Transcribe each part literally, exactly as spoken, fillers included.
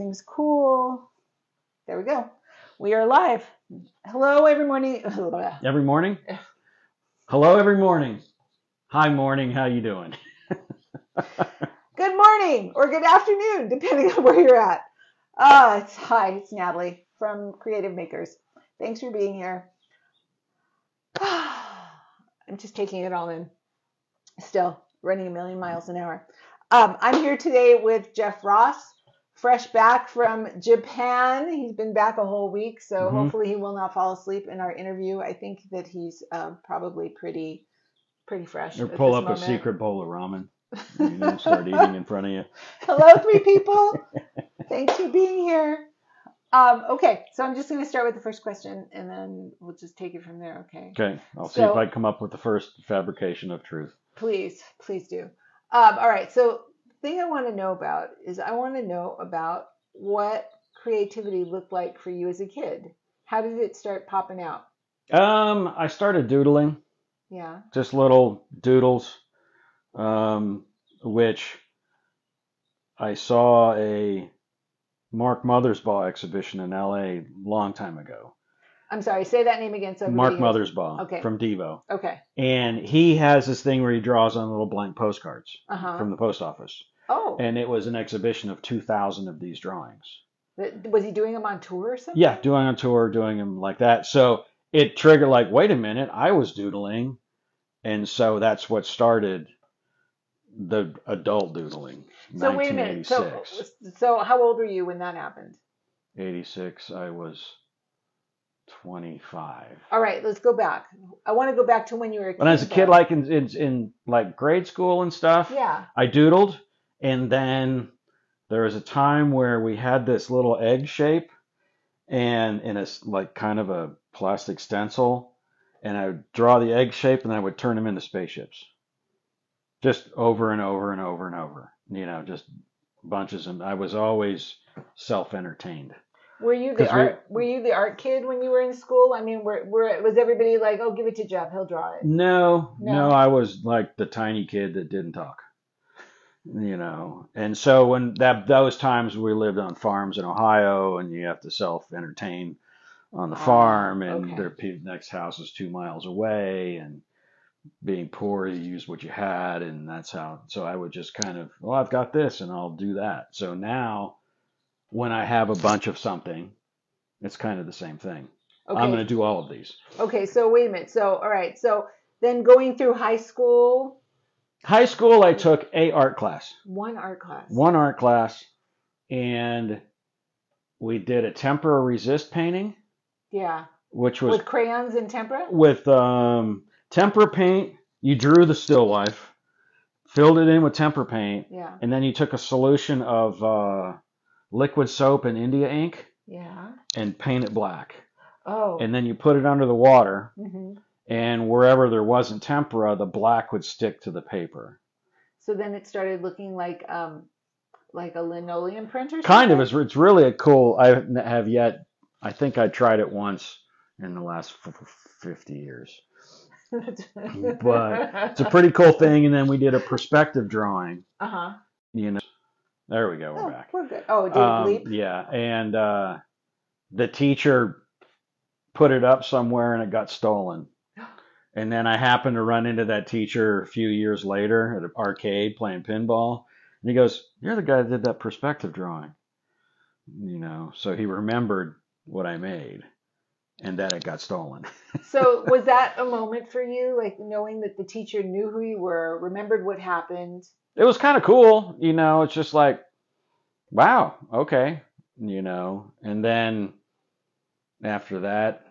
Everything's cool. There we go. We are live. Hello, every morning. Every morning? Hello, every morning. Hi, morning. How you doing? Good morning or good afternoon, depending on where you're at. Uh, it's, hi, it's Natalie from Creative Makers. Thanks for being here. I'm just taking it all in. Still running a million miles an hour. Um, I'm here today with Jeff Ross, fresh back from Japan. He's been back a whole week, so mm-hmm. hopefully he will not fall asleep in our interview. I think that he's uh, probably pretty pretty fresh. Or pull up moment. a secret bowl of ramen and start eating in front of you. Hello, three people. Thanks for being here. Um, okay, so I'm just going to start with the first question, and then we'll just take it from there, okay? Okay, I'll so, see if I come up with the first fabrication of truth. Please, please do. Um, all right, so the thing I want to know about is I want to know about what creativity looked like for you as a kid. How did it start popping out? Um, I started doodling. Yeah. Just little doodles, um, which I saw a Mark Mothersbaugh exhibition in L A long time ago. I'm sorry, say that name again. So Mark Mothersbaugh okay. from Devo. Okay. And he has this thing where he draws on little blank postcards uh-huh. from the post office. Oh. And it was an exhibition of two thousand of these drawings. Was he doing them on tour or something? Yeah, doing on tour, doing them like that. So it triggered like, wait a minute, I was doodling. And so that's what started the adult doodling, so nineteen eighty-six. Wait a minute. So, so how old were you when that happened? eighty-six, I was... twenty-five. All right, let's go back. I want to go back to when you were a kid. When I was a kid, like in, in in like grade school and stuff. Yeah. I doodled, and then there was a time where we had this little egg shape, and in a like kind of a plastic stencil, and I would draw the egg shape, and then I would turn them into spaceships, just over and over and over and over. You know, just bunches, and I was always self-entertained. Were you the art? We, were you the art kid when you were in school? I mean, were, were was everybody like, "Oh, give it to Jeff; he'll draw it"? No, no, no, I was like the tiny kid that didn't talk, you know. And so when that those times we lived on farms in Ohio, and you have to self-entertain on the oh, farm, and okay. their next house is two miles away, and being poor, you use what you had, and that's how. So I would just kind of, well, I've got this, and I'll do that. So now, when I have a bunch of something, it's kind of the same thing. Okay. I'm going to do all of these. Okay, so wait a minute. So, all right. So then going through high school. High school, I took a art class. One art class. One art class. And we did a tempera resist painting. Yeah. Which was. With crayons and tempera? With um, tempera paint. You drew the still life, filled it in with tempera paint. Yeah. And then you took a solution of Uh, liquid soap and India ink, yeah, and paint it black. Oh. And then you put it under the water, mm-hmm. and wherever there wasn't tempera, the black would stick to the paper. So then it started looking like um, like a linoleum print or something? Kind of. It's, it's really a cool, I have yet, I think I tried it once in the last fifty years. But it's a pretty cool thing. And then we did a perspective drawing. Uh-huh. You know. There we go. We're oh, back. We're good. Oh, did it um, leap? Yeah. And uh, the teacher put it up somewhere and it got stolen. And then I happened to run into that teacher a few years later at an arcade playing pinball. And he goes, "You're the guy that did that perspective drawing." You know, so he remembered what I made and that it got stolen. So was that a moment for you? Like knowing that the teacher knew who you were, remembered what happened? It was kind of cool, you know, it's just like, wow, okay, you know. And then after that,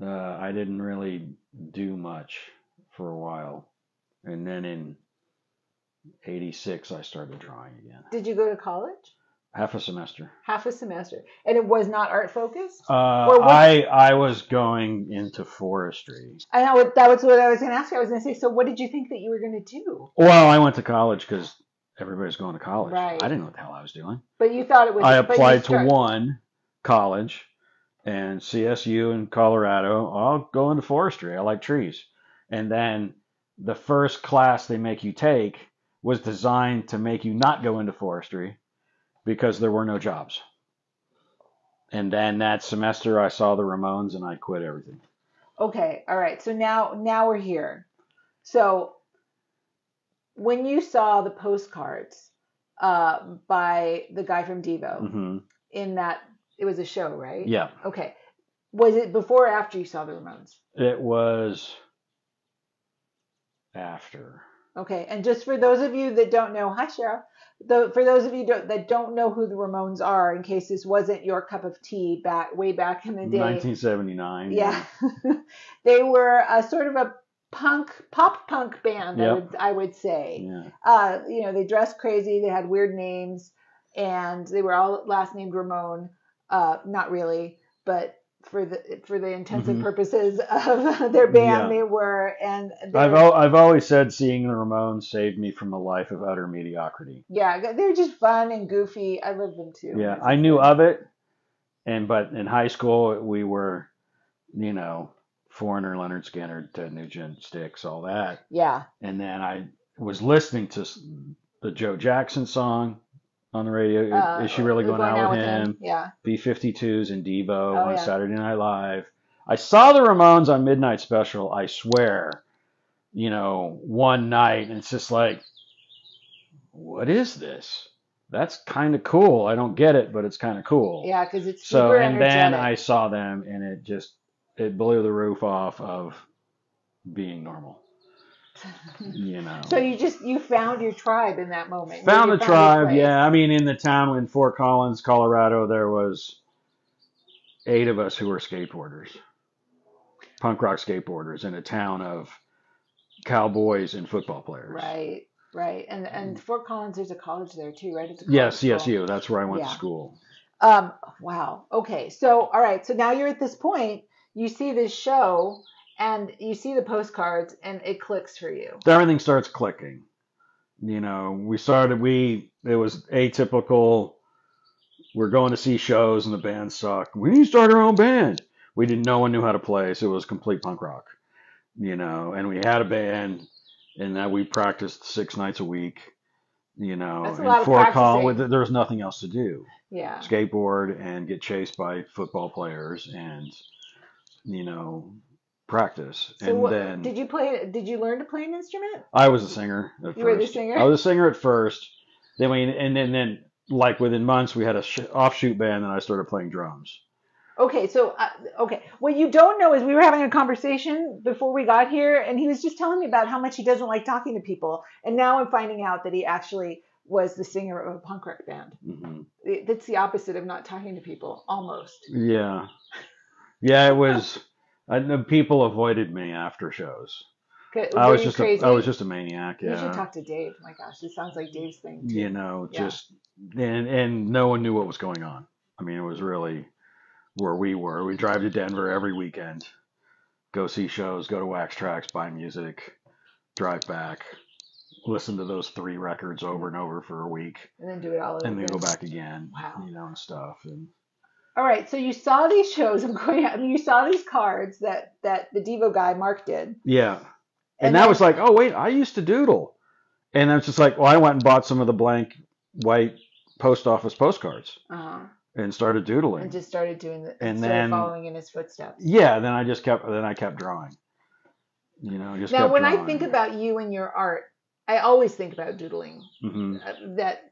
uh, I didn't really do much for a while. And then in eighty-six, I started drawing again. Did you go to college? Half a semester. Half a semester. And it was not art focused? Uh, I, it? I was going into forestry. I know, that was what I was going to ask you. I was going to say, so what did you think that you were going to do? Well, I went to college because everybody's going to college. Right. I didn't know what the hell I was doing. But you thought it was. I applied to one college and C S U in Colorado. I'll go into forestry. I like trees. And then the first class they make you take was designed to make you not go into forestry. because there were no jobs. And then that semester I saw the Ramones and I quit everything. Okay. All right. So now, now we're here. So when you saw the postcards uh, by the guy from Devo, mm-hmm. in that, it was a show, right? Yeah. Okay. Was it before or after you saw the Ramones? It was after. Okay. And just for those of you that don't know, hi, Cheryl. The, for those of you don't, that don't know who the Ramones are, in case this wasn't your cup of tea back way back in the day. nineteen seventy-nine. Yeah. They were a sort of a punk, pop punk band, yep. I, would, I would say. Yeah. Uh, you know, they dressed crazy. They had weird names. And they were all last named Ramone. Uh, not really, but for the for the intents and mm-hmm. purposes of their band, yeah. they were. And they I've al- I've always said seeing the Ramones saved me from a life of utter mediocrity. Yeah, they're just fun and goofy. I love them too. Yeah, I knew of it, and but in high school we were, you know, Foreigner, Lynyrd Skynyrd, Ted Nugent, Styx, all that. Yeah. And then I was listening to the Joe Jackson song on the radio, uh, Is She Really Going, going Out With Him? him. Yeah. B fifty-twos and Devo oh, on yeah. Saturday Night Live. I saw the Ramones on Midnight Special, I swear, you know, one night. And it's just like, what is this? That's kind of cool. I don't get it, but it's kind of cool. Yeah, because it's super so, and energetic. Then I saw them, and it just, it blew the roof off of being normal. You know. So you just you found your tribe in that moment. Found the tribe, yeah. I mean, in the town in Fort Collins, Colorado, there was eight of us who were skateboarders, punk rock skateboarders, in a town of cowboys and football players. Right, right, and and Fort Collins, there's a college there too, right? It's a college yes, C S U. That's where I went yeah. to school. Um. Wow. Okay. So all right. So now you're at this point. You see this show. And you see the postcards, and it clicks for you. Everything starts clicking. You know, we started, we, it was atypical. We're going to see shows, and the band sucked. We need to start our own band. We didn't, no one knew how to play, so it was complete punk rock. You know, and we had a band, and that we practiced six nights a week. You know, that's a lot of practicing. College, there was nothing else to do. Yeah. Skateboard and get chased by football players and, you know, practice. So and what, then did you play did you learn to play an instrument? I was a singer at you first. You were the singer? I was a singer at first. Then we and then, then like within months we had a sh- offshoot band and I started playing drums. Okay, so uh, okay. What you don't know is we were having a conversation before we got here and he was just telling me about how much he doesn't like talking to people, and now I'm finding out that he actually was the singer of a punk rock band. Mm-hmm. It, that's the opposite of not talking to people, almost. Yeah. Yeah, it was I know people avoided me after shows. I was just a, I was just a maniac. Yeah. You should talk to Dave. Oh my gosh, this sounds like Dave's thing too. You know, yeah. just and and no one knew what was going on. I mean, it was really where we were. We drive to Denver every weekend, go see shows, go to Wax Trax, buy music, drive back, listen to those three records over and over for a week, and then do it all over and then go back again. Wow. You know, and stuff and. All right, so you saw these shows. I'm going. I mean, you saw these cards that, that the Devo guy Mark did. Yeah, and, and that then, was like, oh wait, I used to doodle, and I was just like, well, I went and bought some of the blank white post office postcards uh-huh. and started doodling. And just started doing the and then following in his footsteps. Yeah, then I just kept. Then I kept drawing. You know, just now kept when drawing. I think about you and your art, I always think about doodling. Mm-hmm. That.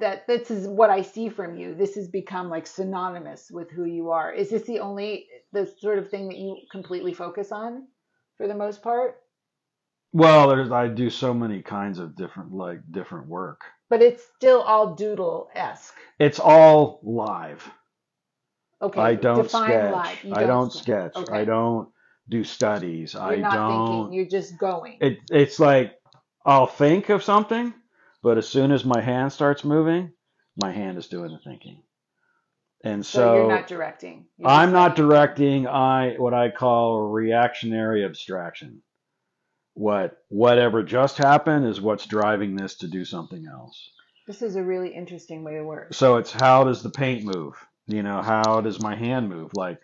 That this is what I see from you. This has become like synonymous with who you are. Is this the only, the sort of thing that you completely focus on for the most part? Well, there's, I do so many kinds of different, like different work. But it's still all doodle-esque. It's all live. Okay. I don't define sketch. Live. You don't I don't sketch. sketch. Okay. I don't do studies. You're I not don't. Thinking. You're just going. It, it's like, I'll think of something. But as soon as my hand starts moving, my hand is doing the thinking. And so, so you're not directing. You're I'm not directing. I what I call reactionary abstraction. What whatever just happened is what's driving this to do something else. This is a really interesting way to work. So it's how does the paint move? You know, how does my hand move? Like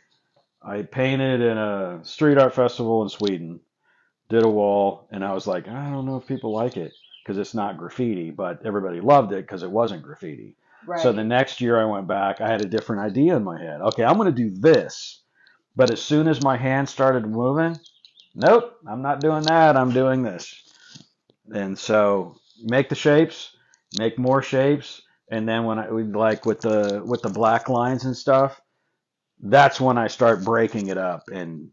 I painted in a street art festival in Sweden, did a wall, and I was like, I don't know if people like it. Because it's not graffiti, but everybody loved it because it wasn't graffiti. Right. So the next year I went back, I had a different idea in my head. Okay, I'm going to do this. But as soon as my hand started moving, nope, I'm not doing that. I'm doing this. And so make the shapes, make more shapes. And then when I, like with the, with the black lines and stuff, that's when I start breaking it up and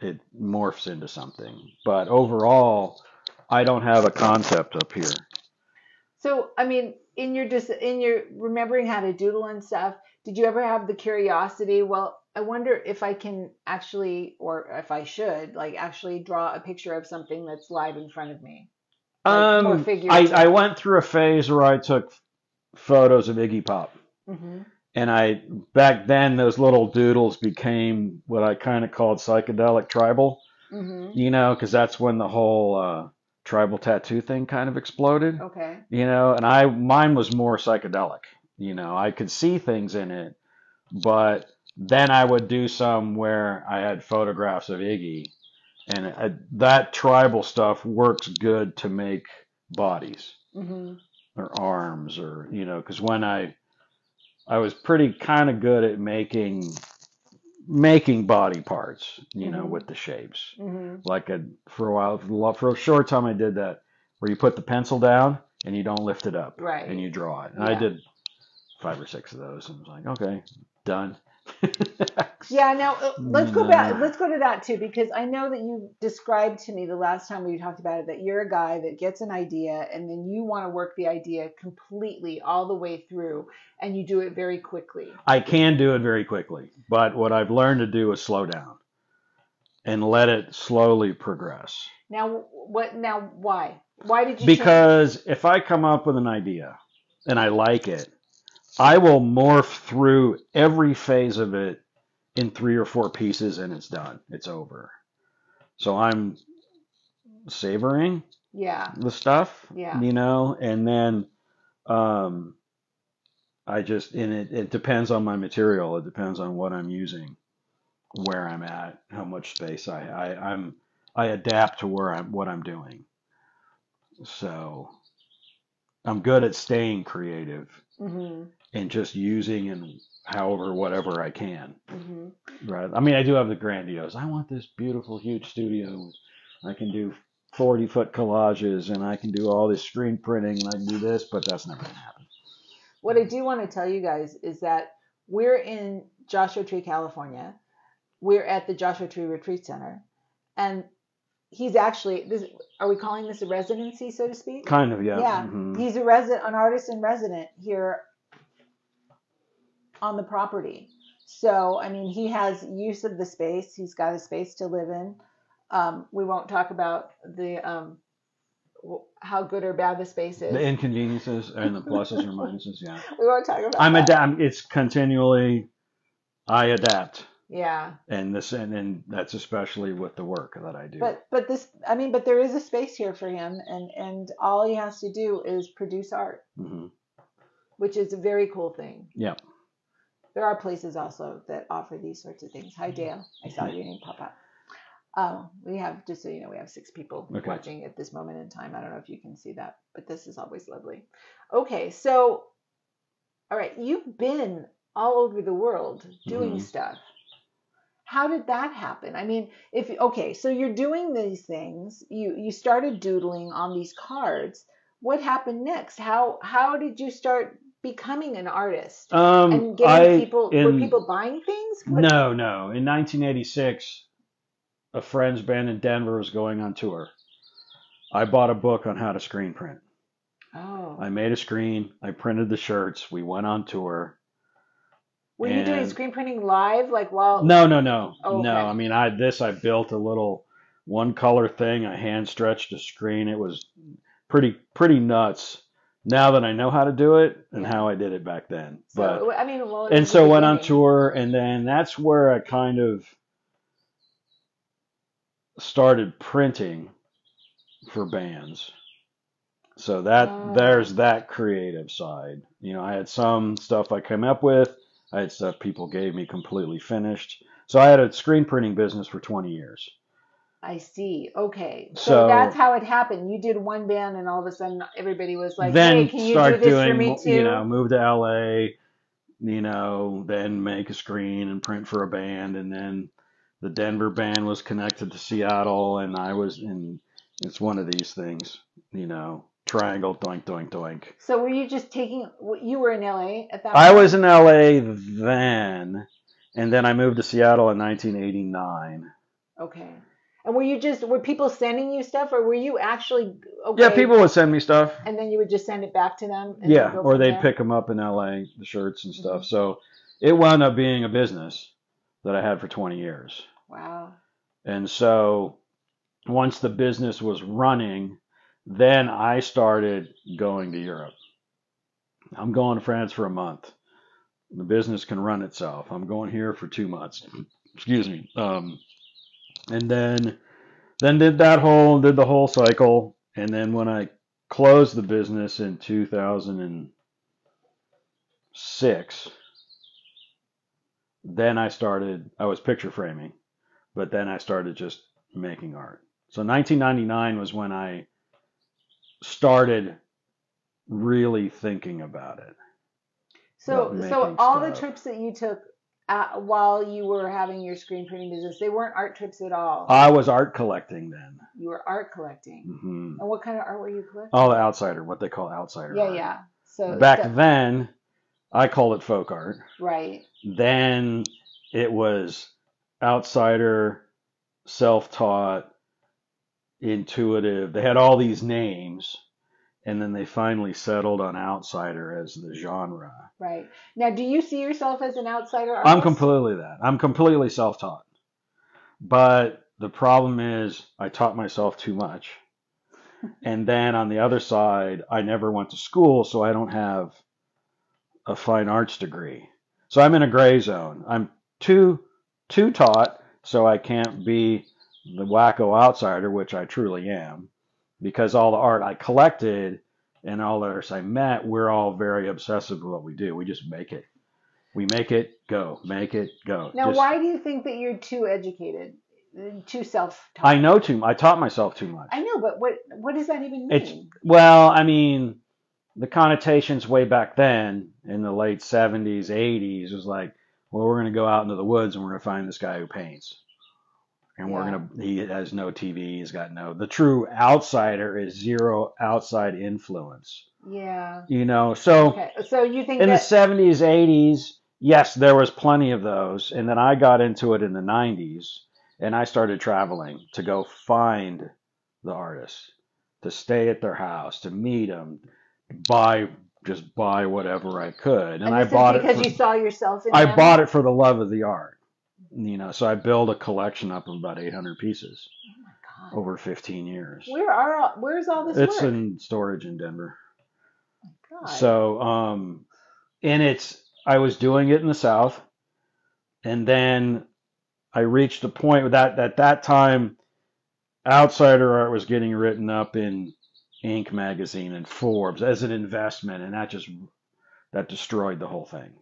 it morphs into something. But overall, I don't have a concept up here. So, I mean, in your dis- in your remembering how to doodle and stuff, did you ever have the curiosity, well, I wonder if I can actually, or if I should, like actually draw a picture of something that's live in front of me? Like, um, or figure I, I went through a phase where I took photos of Iggy Pop. Mm-hmm. And I, back then, those little doodles became what I kind of called psychedelic tribal, mm-hmm. you know, because that's when the whole uh, tribal tattoo thing kind of exploded. Okay. You know, and I, mine was more psychedelic, you know, I could see things in it, but then I would do some where I had photographs of Iggy, and I, that tribal stuff works good to make bodies mm-hmm. or arms or, you know, because when I, I was pretty kind of good at making making body parts, you mm-hmm. know, with the shapes. Mm-hmm. Like a, for a while, for a short time I did that, where you put the pencil down and you don't lift it up. Right. And you draw it. And yeah. I did five or six of those and was like, okay, done. Yeah, now uh, let's go back. Let's go to that too, because I know that you described to me the last time we talked about it that you're a guy that gets an idea and then you want to work the idea completely all the way through, and you do it very quickly. I can do it very quickly, but what I've learned to do is slow down and let it slowly progress. Now, what? Now, why? Why did you? Because change? If I come up with an idea and I like it, I will morph through every phase of it in three or four pieces, and it's done. It's over. So I'm savoring yeah. the stuff, yeah. you know, and then um, I just, and it, it depends on my material. It depends on what I'm using, where I'm at, how much space I, I I'm, I adapt to where I'm, what I'm doing. So I'm good at staying creative. Mm-hmm. And just using and however, whatever I can. Mm-hmm. Right. I mean, I do have the grandiose. I want this beautiful, huge studio. I can do forty-foot collages, and I can do all this screen printing, and I can do this, but that's never going to happen. What I do want to tell you guys is that we're in Joshua Tree, California. We're at the Joshua Tree Retreat Center. And he's actually, this, are we calling this a residency, so to speak? Kind of, yeah. Yeah, mm-hmm. He's a resident, an artist in resident here on the property. So, I mean, he has use of the space. He's got a space to live in. Um, we won't talk about the um, how good or bad the space is. The inconveniences and the pluses or minuses, yeah. We won't talk about I'm that. Ad- it's continually, I adapt. Yeah. And this, and, and that's especially with the work that I do. But, but this, I mean, but there is a space here for him, and, and all he has to do is produce art, mm-hmm. which is a very cool thing. Yeah. There are places also that offer these sorts of things. Hi, Dale. I saw your name pop up. Um, we have, just so you know, we have six people okay. watching at this moment in time. I don't know if you can see that, but this is always lovely. Okay. So, all right. You've been all over the world doing mm-hmm. stuff. How did that happen? I mean, if okay, so you're doing these things. You you started doodling on these cards. What happened next? How how did you start becoming an artist? Um, and getting I, people in, were people buying things? What? No, no. In nineteen eighty-six, a friend's band in Denver was going on tour. I bought a book on how to screen print. Oh. I made a screen. I printed the shirts. We went on tour. Were and, you doing screen printing live, like while? No, no, no, oh, okay. no. I mean, I this I built a little one color thing. I hand stretched a screen. It was pretty pretty nuts. Now that I know how to do it and how I did it back then, but so, I mean, well, and so went on tour, and then that's where I kind of started printing for bands. So that uh, there's that creative side. You know, I had some stuff I came up with. I had stuff people gave me completely finished. So I had a screen printing business for twenty years. I see. Okay. So, so that's how it happened. You did one band and all of a sudden everybody was like, hey, can you do this doing, for me too? You know, move to L A, you know, then make a screen and print for a band. And then the Denver band was connected to Seattle and I was in, it's one of these things, you know, triangle, doink, doink, doink. So were you just taking, you were in L A at that point? I was in L A then. And then I moved to Seattle in nineteen eighty-nine. Okay. And were you just, were people sending you stuff or were you actually, okay. Yeah, people would send me stuff. And then you would just send it back to them? And yeah, or they'd there? pick them up in L A, the shirts and stuff. Mm-hmm. So it wound up being a business that I had for twenty years. Wow. And so once the business was running, then I started going to Europe. I'm going to France for a month. The business can run itself. I'm going here for two months. Excuse me. Um, And then, then did that whole, did the whole cycle. And then when I closed the business in two thousand six, then I started, I was picture framing, but then I started just making art. So nineteen ninety-nine was when I started really thinking about it. So, so all stuff. The trips that you took, Uh, while you were having your screen printing business, they weren't art trips at all. I was art collecting then. You were art collecting. Mm-hmm. And what kind of art were you collecting? Oh, the outsider, what they call outsider yeah, art. Yeah, yeah. So back the, then, I called it folk art. Right. Then it was outsider, self-taught, intuitive. They had all these names. And then they finally settled on outsider as the genre. Right. Now, do you see yourself as an outsider artist? I'm completely that. I'm completely self-taught. But the problem is I taught myself too much. And then on the other side, I never went to school, so I don't have a fine arts degree. So I'm in a gray zone. I'm too, too taught, so I can't be the wacko outsider, which I truly am. Because all the art I collected and all the artists I met, we're all very obsessive with what we do. We just make it. We make it go. Make it go. Now, just, why do you think that you're too educated, too self-taught? I know too much. I taught myself too much. I know, but what what does that even mean? It's, well, I mean, the connotations way back then in the late seventies, eighties was like, well, we're going to go out into the woods and we're going to find this guy who paints. And we're yeah. going to, he has no T V, he's got no, the true outsider is zero outside influence. Yeah. You know, so, okay. So you think in that- the seventies, eighties, yes, there was plenty of those. And then I got into it in the nineties and I started traveling to go find the artists, to stay at their house, to meet them, buy, just buy whatever I could. And, and I bought it. Because you saw yourself in I them? Bought it for the love of the art. You know, so I built a collection up of about eight hundred pieces oh my God. Over fifteen years. Where are all, where's all this? It's work? In storage in Denver. Oh my God. So, um, and it's I was doing it in the South, and then I reached a point that at that time, outsider art was getting written up in Inc magazine and Forbes as an investment, and that just that destroyed the whole thing.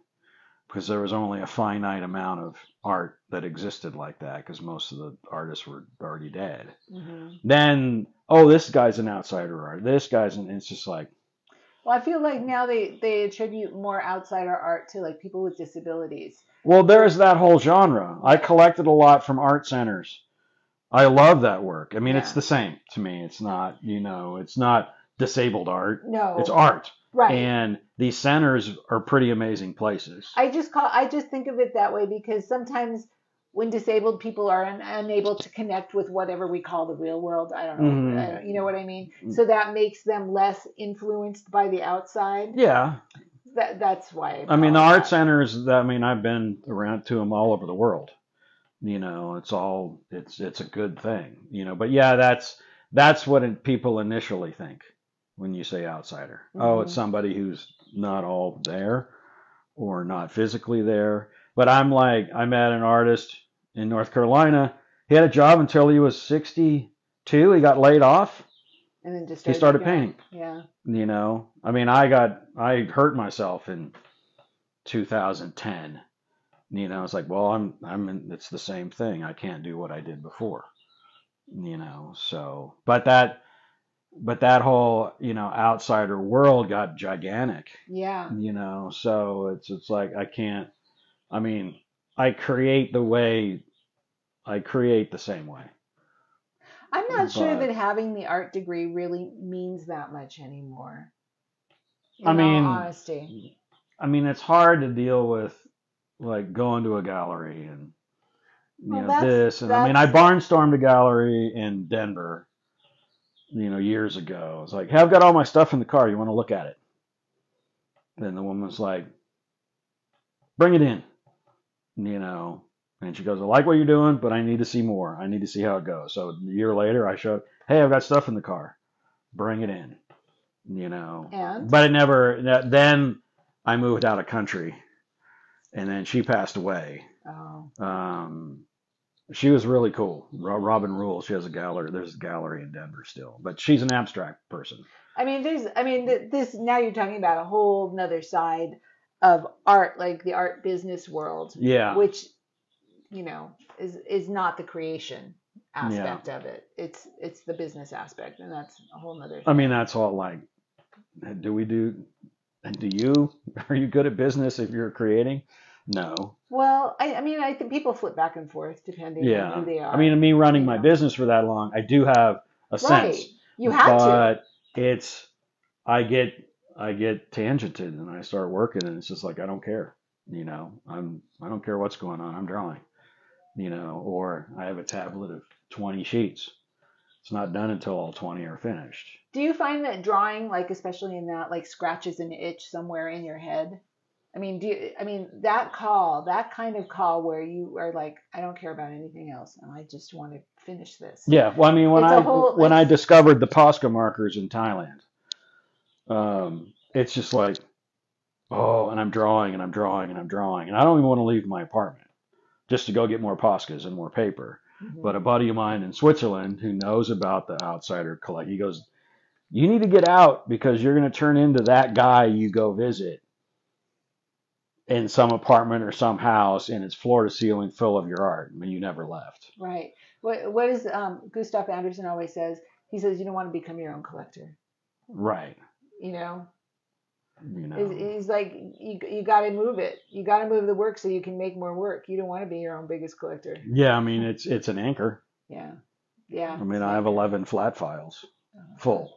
Because there was only a finite amount of art that existed like that because most of the artists were already dead. Mm-hmm. Then, oh, this guy's an outsider art. This guy's an, it's just like. Well, I feel like now they, they attribute more outsider art to like people with disabilities. Well, there's that whole genre. I collected a lot from art centers. I love that work. I mean, yeah. It's the same to me. It's not, you know, it's not disabled art. No. It's art. Right. And these centers are pretty amazing places. I just call I just think of it that way because sometimes when disabled people are un, unable to connect with whatever we call the real world, I don't know, mm. I don't, you know what I mean? So that makes them less influenced by the outside. Yeah. That that's why. I, I mean, the art that. centers, I mean, I've been around to them all over the world. You know, it's all it's it's a good thing, you know. But yeah, that's that's what people initially think. When you say outsider, mm-hmm. oh, it's somebody who's not all there or not physically there. But I'm like, I met an artist in North Carolina. He had a job until he was sixty-two. He got laid off. And then just started, he started painting. Yeah. You know, I mean, I got, I hurt myself in two thousand ten. You know, it's like, well, I'm, I'm, in, it's the same thing. I can't do what I did before. you know, so, but that, but that whole, you know, outsider world got gigantic. Yeah. You know, so it's, it's like, I can't, I mean, I create the way I create the same way. I'm not but, sure that having the art degree really means that much anymore. In I mean, all honesty. I mean, it's hard to deal with like going to a gallery and, you well, know, this. And I mean, I barnstormed a gallery in Denver, you know, years ago. It's like, hey, I've got all my stuff in the car. You want to look at it? And the woman's like, bring it in, you know. And she goes, I like what you're doing, but I need to see more. I need to see how it goes. So a year later, I showed, hey, I've got stuff in the car. Bring it in, you know. And? But it never, then I moved out of country. And then she passed away. Oh. Um, she was really cool. Robin Rule, she has a gallery. There's a gallery in Denver still. But she's an abstract person. I mean, there's, I mean, this, now you're talking about a whole nother side of art, like the art business world. Yeah. Which... you know, is is not the creation aspect yeah. of it. It's it's the business aspect, and that's a whole nother thing. I mean, that's all like, do we do, do you, are you good at business if you're creating? No. Well, I, I mean, I think people flip back and forth depending yeah. on who they are. I mean, me running my know. business for that long, I do have a right. sense. You have to. But it's, I get, I get tangented and I start working and it's just like, I don't care. You know, I'm, I don't care what's going on. I'm drawing. You know, or I have a tablet of twenty sheets. It's not done until all twenty are finished. Do you find that drawing, like especially in that, like scratches an itch somewhere in your head? I mean, do you, I mean that call, that kind of call where you are like, I don't care about anything else, and I just want to finish this. Yeah, well, I mean, when it's I whole, when I discovered the Posca markers in Thailand, um, it's just like, oh, and I'm drawing and I'm drawing and I'm drawing, and I don't even want to leave my apartment. Just to go get more Poscas and more paper. Mm-hmm. But a buddy of mine in Switzerland who knows about the outsider collect, he goes, you need to get out because you're going to turn into that guy you go visit in some apartment or some house, and it's floor to ceiling full of your art. I mean, you never left. Right. What What is um, Gustav Anderson always says? He says, you don't want to become your own collector. Right. You know? You know. It's, it's like you you got to move it. You got to move the work so you can make more work. You don't want to be your own biggest collector. Yeah, I mean it's it's an anchor. Yeah, yeah. I mean I have eleven flat files, full.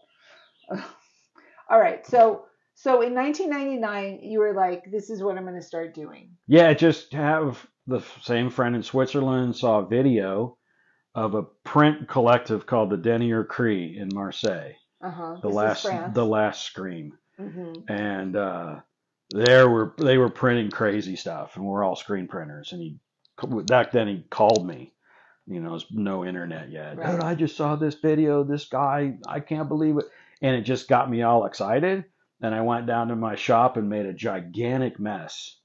All right, so so in nineteen ninety-nine you were like, this is what I'm going to start doing. Yeah, just have the same friend in Switzerland saw a video of a print collective called the Denier Cree in Marseille. Uh huh. The last the last scream. Mm-hmm. And uh, there were they were printing crazy stuff, and we're all screen printers. And he back then he called me, you know, there's no internet yet. Right. Dude, I just saw this video, this guy, I can't believe it, and it just got me all excited. And I went down to my shop and made a gigantic mess,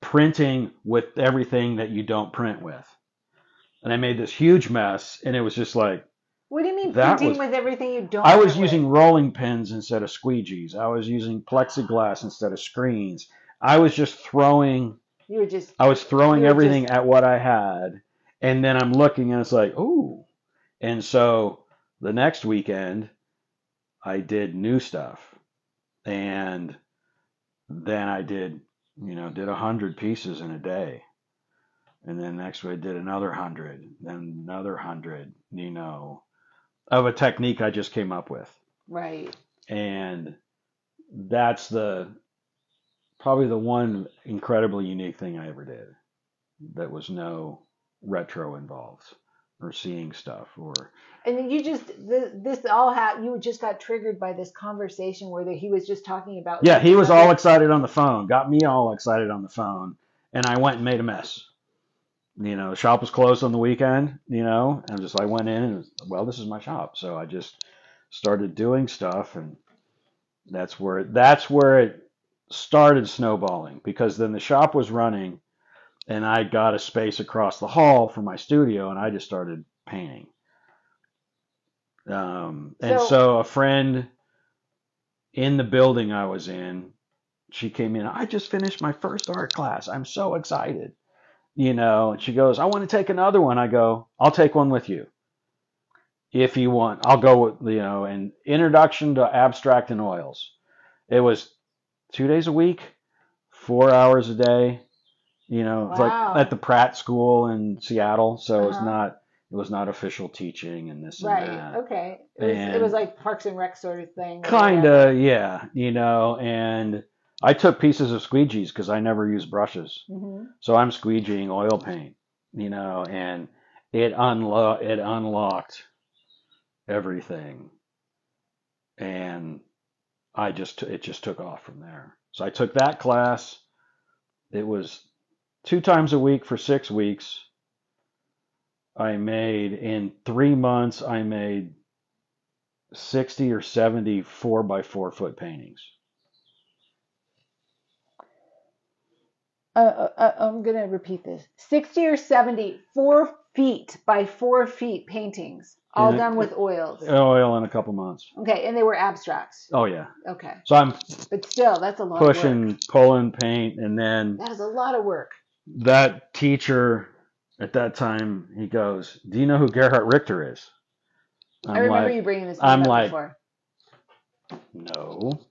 printing with everything that you don't print with. And I made this huge mess, and it was just like. What do you mean that printing was, with everything you don't I was using with? rolling pins instead of squeegees. I was using plexiglass instead of screens. I was just throwing you were just I was throwing everything just, at what I had. And then I'm looking and it's like, ooh. And so the next weekend I did new stuff. And then I did, you know, did a hundred pieces in a day. And then next week I did another hundred, then another hundred, you know. Of a technique I just came up with. Right. And that's the probably the one incredibly unique thing I ever did that was no retro involved or seeing stuff or. And you just, this, this all had, you just got triggered by this conversation where the, he was just talking about. Yeah, he was other. all excited on the phone, got me all excited on the phone, and I went and made a mess. You know, the shop was closed on the weekend, you know, and just I went in and, was, well, this is my shop. So I just started doing stuff. And that's where that's where it started snowballing, because then the shop was running and I got a space across the hall from my studio and I just started painting. Um, so, and so a friend in the building I was in, she came in. I just finished my first art class. I'm so excited. You know, and she goes, I want to take another one. I go, I'll take one with you. if you want. I'll go with, you know, an introduction to abstract and oils. It was two days a week, four hours a day, you know, wow. It's like at the Pratt School in Seattle. So uh-huh. it was not, it was not official teaching and this right. and that. Right. Okay. It was, and it was like Parks and Rec sort of thing. Kind of. Yeah. You know, and I took pieces of squeegees because I never use brushes. Mm-hmm. So I'm squeegeeing oil paint, you know, and it unlo- it unlocked everything. And I just, it just took off from there. So I took that class. It was two times a week for six weeks. I made, in three months, I made sixty or seventy four by four foot paintings. Uh, uh, I'm going to repeat this. sixty or seventy four feet by four feet paintings, all and done it, with oils. Oil in a couple months. Okay, and they were abstracts. Oh, yeah. Okay. So I'm but still, that's a lot pushing, of work. Pulling paint, and then... That is a lot of work. That teacher... At that time, he goes, "Do you know who Gerhard Richter is?" I'm I remember like, you bringing this I'm up like, before. No.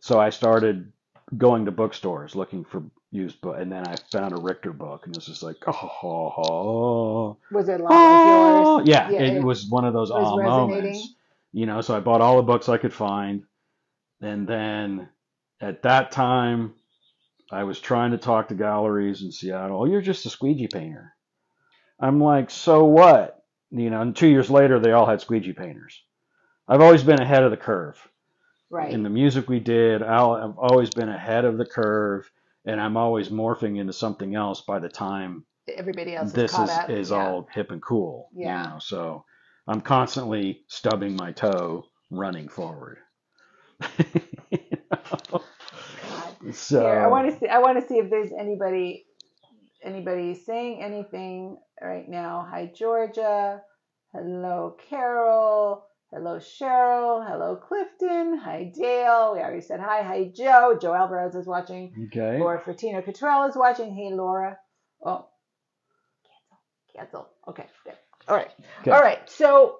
So I started going to bookstores looking for used books, and then I found a Richter book, and it was just like, oh, ho, ho. Was it a lot oh, like yours? Yeah, yeah it, it was one of those all moments. You know, so I bought all the books I could find, and then at that time, I was trying to talk to galleries in Seattle. Oh, you're just a squeegee painter. I'm like, so what? You know, and two years later, they all had squeegee painters. I've always been ahead of the curve. Right. In the music we did, I'll, I've always been ahead of the curve, and I'm always morphing into something else by the time everybody else this is, is, is yeah. all hip and cool. Yeah. You know? So I'm constantly stubbing my toe, running forward. You know? So Here, I want to see. I want to see if there's anybody. Anybody saying anything right now? Hi, Georgia. Hello, Carol. Hello, Cheryl. Hello, Clifton. Hi, Dale. We already said hi. Hi, Joe. Joe Alvarez is watching. Okay. Laura Fortino Cottrell is watching. Hey, Laura. Oh, cancel. Cancel. Okay. All right. Okay. All right. So,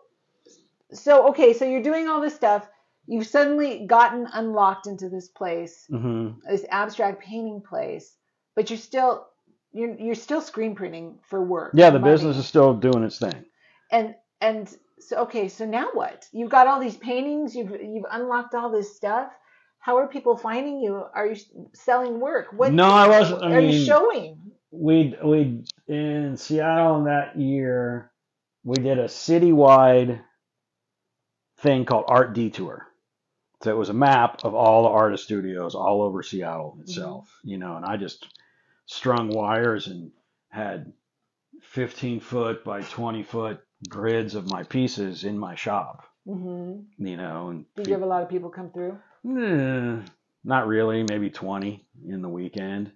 so okay. So you're doing all this stuff. You've suddenly gotten unlocked into this place, mm-hmm. this abstract painting place, but you're still. You're, you're still screen printing for work. Yeah, the money. Business is still doing its thing. And and so okay, so now what? You've got all these paintings. You've you've unlocked all this stuff. How are people finding you? Are you selling work? What? No, I wasn't. I are mean, you showing? We we in Seattle in that year, we did a citywide thing called Art Detour. So it was a map of all the artist studios all over Seattle itself. Mm-hmm. You know, and I just. Strung wires and had fifteen foot by twenty foot grids of my pieces in my shop. Mm-hmm. You know, and did you have a lot of people come through? Eh, not really, maybe twenty in the weekend.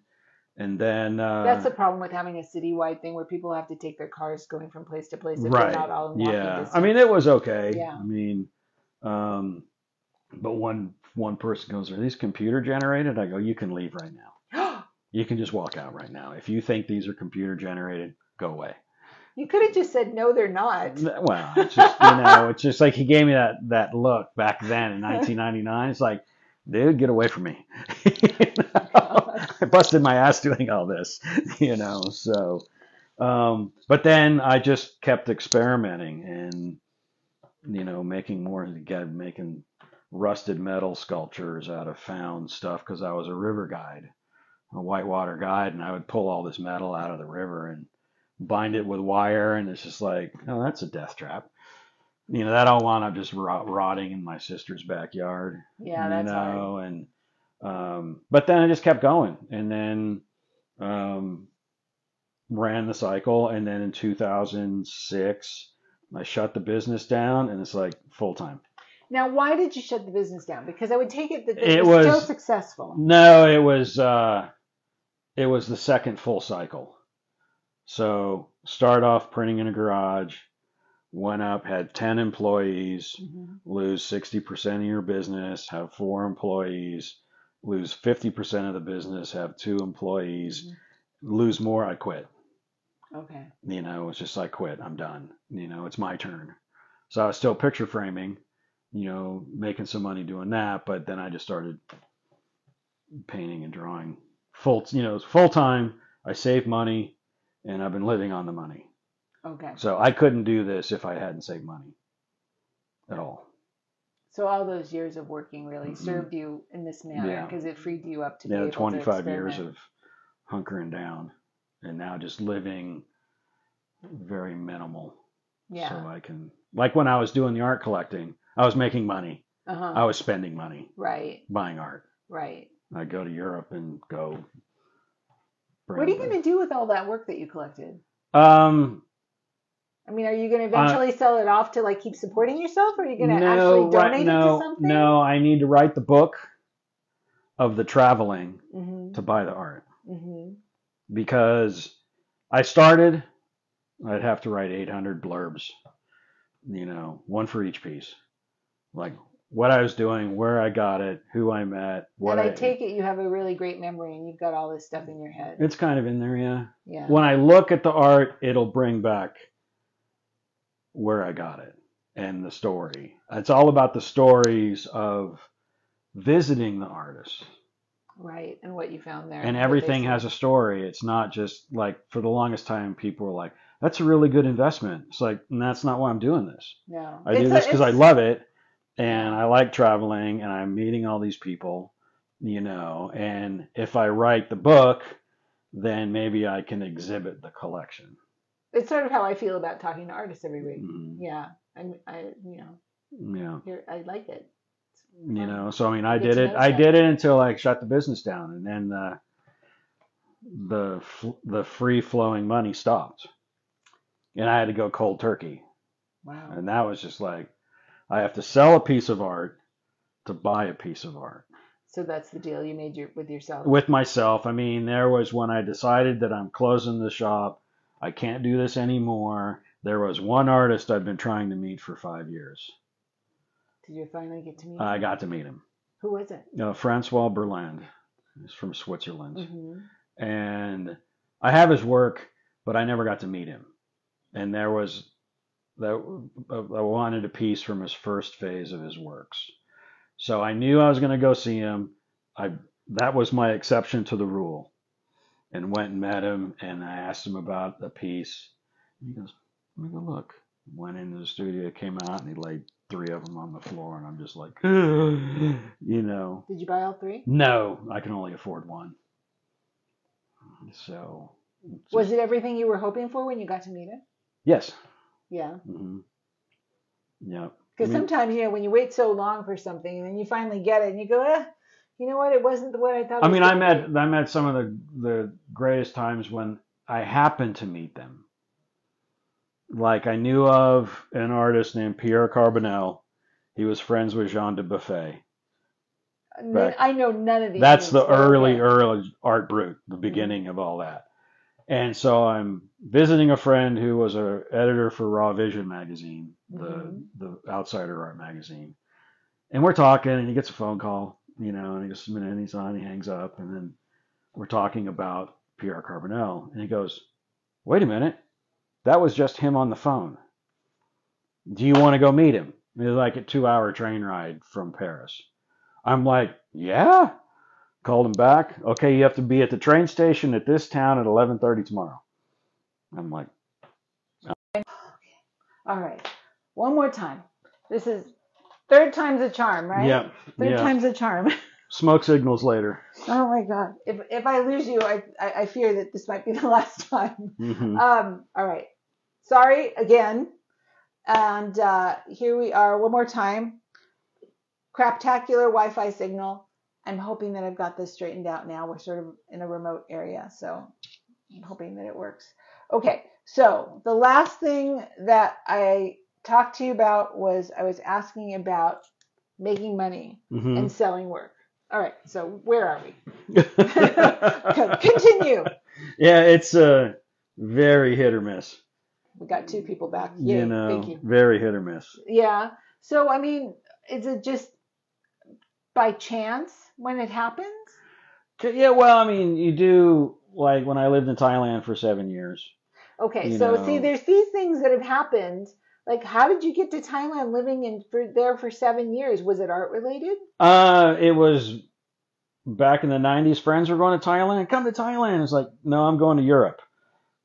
And then uh, that's the problem with having a citywide thing where people have to take their cars going from place to place if right. they're not all in walking yeah. distance. I mean, it was okay. Yeah. I mean, um, but one one person goes, "Are these computer generated?" I go, "You can leave right now." You can just walk out right now. If you think these are computer generated, go away. You could have just said, no, they're not. Well, it's just, you know, it's just like he gave me that, that look back then in nineteen ninety-nine. It's like, dude, get away from me. You know? I busted my ass doing all this, you know, so. Um, but then I just kept experimenting and, you know, making more, again, making rusted metal sculptures out of found stuff because I was a river guide. A whitewater guide, and I would pull all this metal out of the river and bind it with wire, and it's just like, oh, that's a death trap. You know, that all wound up just rot- rotting in my sister's backyard. Yeah, you that's know, hard. And um, but then I just kept going, and then um, ran the cycle, and then in two thousand six, I shut the business down, and it's like full time. Now, why did you shut the business down? Because I would take it that it, it was, was still successful. No, it was. Uh, It was the second full cycle. So start off printing in a garage, went up, had ten employees, mm-hmm. lose sixty percent of your business, have four employees, lose fifty percent of the business, have two employees, mm-hmm. lose more, I quit. Okay. You know, it's just like, quit, I'm done. You know, it's my turn. So I was still picture framing, you know, making some money doing that. But then I just started painting and drawing full, you know, full time. I saved money, and I've been living on the money. Okay. So I couldn't do this if I hadn't saved money at all. So all those years of working really mm-hmm. served you in this manner because yeah. it freed you up to yeah, be able twenty-five to experiment. Years of hunkering down, and now just living very minimal. Yeah. So I can, like when I was doing the art collecting, I was making money. Uh-huh. I was spending money. Right. Buying art. Right. I go to Europe and go. What are you going to do with all that work that you collected? Um, I mean, are you going to eventually uh, sell it off to like keep supporting yourself, or are you going to no, actually donate no, it to something? No, I need to write the book of the traveling mm-hmm. to buy the art mm-hmm. because I started. I'd have to write eight hundred blurbs, you know, one for each piece, like. What I was doing, where I got it, who I met, what I... And I take it you have a really great memory and you've got all this stuff in your head. It's kind of in there, yeah. Yeah. When I look at the art, it'll bring back where I got it and the story. It's all about the stories of visiting the artist. Right, and what you found there. And everything has a story. It's not just, like, for the longest time, people were like, that's a really good investment. It's like, and that's not why I'm doing this. No. I do this because I love it. And I like traveling, and I'm meeting all these people, you know, and if I write the book, then maybe I can exhibit the collection. It's sort of how I feel about talking to artists every week. Mm-hmm. Yeah. I, I, you know, yeah. I like it. You know, so, I mean, I did it. I did it until I shut the business down, and then the, the, the free-flowing money stopped, and I had to go cold turkey. Wow. And that was just like, I have to sell a piece of art to buy a piece of art. So that's the deal you made your, with yourself? With myself. I mean, there was when I decided that I'm closing the shop. I can't do this anymore. There was one artist I've been trying to meet for five years. Did you finally get to meet him? I got to meet him. Who was it? No, Francois Berland. He's from Switzerland. Mm-hmm. And I have his work, but I never got to meet him. And there was... that I wanted a piece from his first phase of his works. So I knew I was going to go see him. I that was my exception to the rule. And went and met him, and I asked him about the piece. He goes, let me go look. Went into the studio, came out, and he laid three of them on the floor, and I'm just like, you know. Did you buy all three? No, I can only afford one. So. Was just, it everything you were hoping for when you got to meet him? Yes. Yeah. Mm-hmm. Yeah. Because I mean, sometimes, you know, when you wait so long for something and then you finally get it and you go, eh, you know what? It wasn't what I thought. I mean, I met, I met some of the, the greatest times when I happened to meet them. Like I knew of an artist named Pierre Carbonell. He was friends with Jean de Buffet. I, mean, I know none of these. That's the early, that. early Art Brut, the beginning mm-hmm. of all that. And so I'm visiting a friend who was an editor for Raw Vision magazine, the mm-hmm. the outsider art magazine. And we're talking, and he gets a phone call, you know, and he goes, and he's on, he hangs up, and then we're talking about Pierre Carbonell. And he goes, wait a minute, that was just him on the phone. Do you want to go meet him? It was like a two-hour train ride from Paris. I'm like, yeah. Called him back. Okay, you have to be at the train station at this town at eleven thirty tomorrow. I'm like, oh. Okay. All right. One more time. This is third time's a charm, right? Yeah. Third yeah. time's a charm. Smoke signals later. Oh, my God. If if I lose you, I, I, I fear that this might be the last time. Mm-hmm. Um. All right. Sorry again. And uh, here we are one more time. Craptacular Wi-Fi signal. I'm hoping that I've got this straightened out now. We're sort of in a remote area, so I'm hoping that it works. Okay, so the last thing that I talked to you about was I was asking about making money mm-hmm. and selling work. All right, so where are we? Continue. Yeah, it's uh, very hit or miss. We got two people back. Yay, you know, thank you. Very hit or miss. Yeah, so I mean, is it just... by chance when it happens? Yeah, well, I mean, you do, like when I lived in Thailand for seven years. Okay, so know. see, there's these things that have happened. Like, how did you get to Thailand, living in for, there for seven years? Was it art related? Uh, it was back in the nineties. Friends were going to Thailand. Come to Thailand. It's like, no, I'm going to Europe.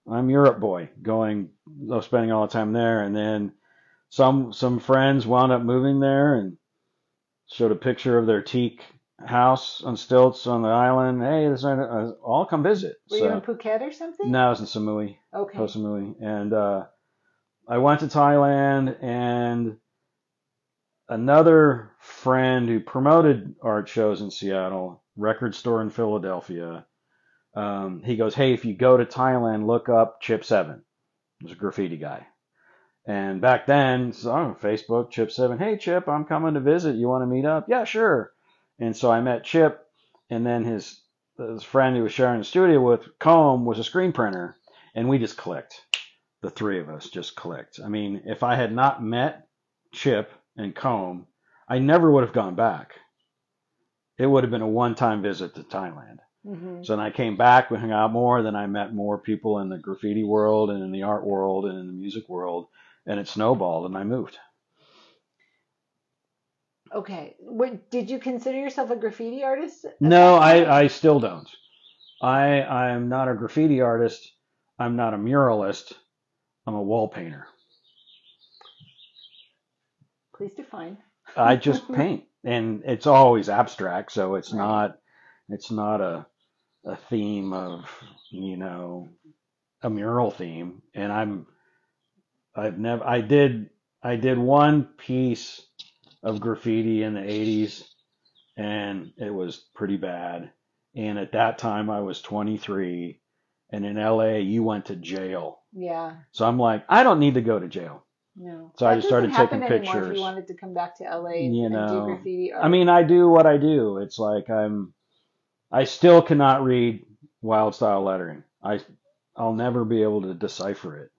I'm Europe boy, going, spending all the time there. And then some some friends wound up moving there and showed a picture of their teak house on stilts on the island. Hey, this uh, I'll come visit. Were so, you in Phuket or something? No, I was in Samui. Okay. Koh Samui. And uh, I went to Thailand, and another friend who promoted art shows in Seattle, record store in Philadelphia, um, he goes, hey, if you go to Thailand, look up Chip seven. He was a graffiti guy. And back then, so on Facebook, Chip seven, hey, Chip, I'm coming to visit. You want to meet up? Yeah, sure. And so I met Chip, and then his, his friend who was sharing the studio with, Comb, was a screen printer, and we just clicked. The three of us just clicked. I mean, if I had not met Chip and Comb, I never would have gone back. It would have been a one-time visit to Thailand. Mm-hmm. So then I came back, we hung out more, then I met more people in the graffiti world and in the art world and in the music world, and it snowballed, and I moved. Okay. What, did you consider yourself a graffiti artist? No, I, I still don't. I I'm not a graffiti artist. I'm not a muralist. I'm a wall painter. Please define. I just paint, and it's always abstract, so it's not it's not a a theme of, you know, a mural theme. And I'm I've never I did I did one piece of graffiti in the eighties, and it was pretty bad. And at that time I was twenty-three, and in L A you went to jail. Yeah. So I'm like, I don't need to go to jail. No. So that I just started taking pictures. If you wanted to come back to L A and, you know, and do graffiti art. I mean, I do what I do. It's like I'm I still cannot read wildstyle lettering. I I'll never be able to decipher it.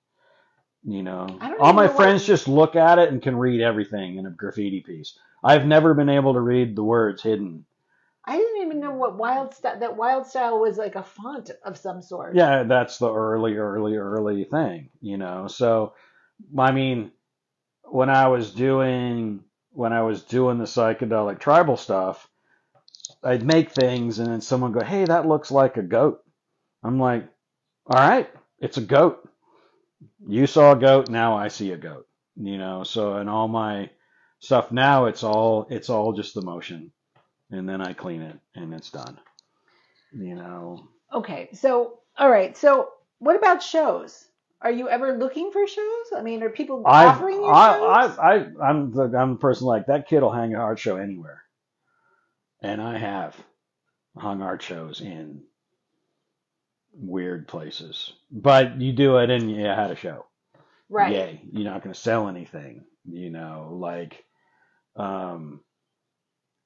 You know, all my friends just look at it and can read everything in a graffiti piece. I've never been able to read the words hidden. I didn't even know what wild style, that wild style was like a font of some sort. Yeah, that's the early, early, early thing, you know. So, I mean, when I was doing, when I was doing the psychedelic tribal stuff, I'd make things and then someone go, hey, that looks like a goat. I'm like, all right, it's a goat. You saw a goat, now I see a goat, you know. So in all my stuff now, it's all it's all just the motion, and then I clean it and it's done, you know. Okay, so all right, so what about shows? Are you ever looking for shows? I mean, are people offering you shows? I, I, I'm the I'm the person like that kid will hang an art show anywhere, and I have hung art shows in weird places, but you do it and you had a show, right? Yay. You're not going to sell anything, you know, like um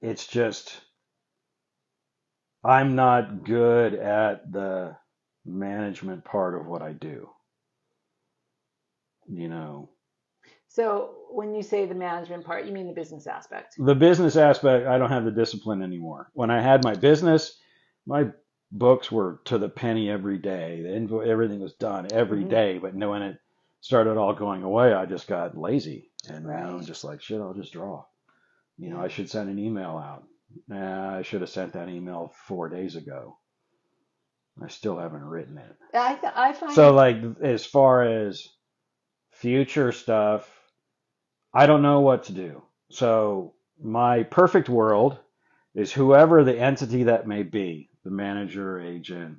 it's just I'm not good at the management part of what I do, you know. So when you say the management part, you mean the business aspect? The business aspect, I don't have the discipline anymore. When I had my business, my books were to the penny every day. The info, everything was done every mm-hmm. day. But when it started all going away, I just got lazy. And right. now I'm just like, shit, I'll just draw. You know, I should send an email out. Nah, I should have sent that email four days ago. I still haven't written it. I, th- I find So, like, as far as future stuff, I don't know what to do. So my perfect world is whoever the entity that may be. The manager, agent,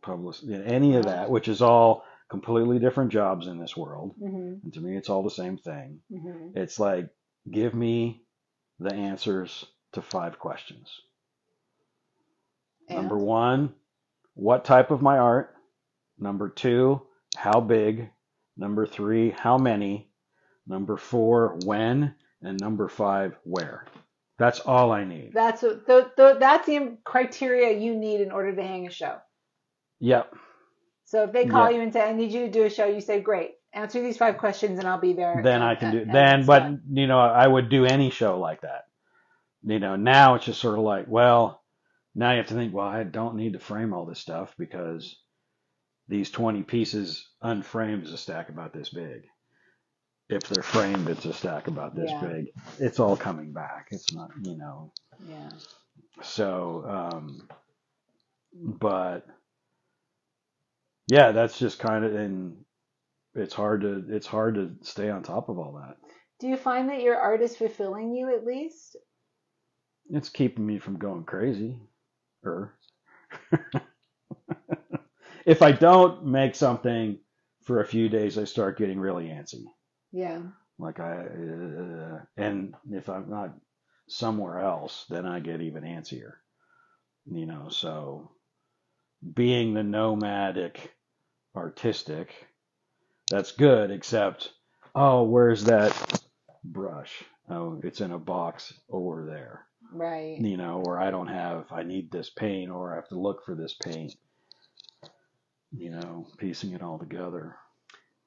publicist, any of that, which is all completely different jobs in this world. Mm-hmm. And to me, it's all the same thing. Mm-hmm. It's like, give me the answers to five questions. And? Number one, what type of my art? Number two, how big? Number three, how many? Number four, when? And number five, where? That's all I need. That's a, the, the that's the criteria you need in order to hang a show. Yep. So if they call yep. you and say, "I need you to do a show," you say, "Great, answer these five questions, and I'll be there." Then and, I can do. And, then, and but done. You know, I would do any show like that. You know, now it's just sort of like, well, now you have to think. Well, I don't need to frame all this stuff because these twenty pieces unframed is a stack about this big. if they're framed, it's a stack about this yeah. big. It's all coming back. It's not, you know. Yeah. So, um, but yeah, that's just kind of, and it's hard to, it's hard to stay on top of all that. Do you find that your art is fulfilling you at least? It's keeping me from going crazy. Or if I don't make something for a few days, I start getting really antsy. Yeah. Like I, uh, and if I'm not somewhere else, then I get even antsier, you know? So being the nomadic artistic, that's good, except, oh, where's that brush? Oh, it's in a box over there. Right. You know, or I don't have, I need this paint, or I have to look for this paint, you know, piecing it all together.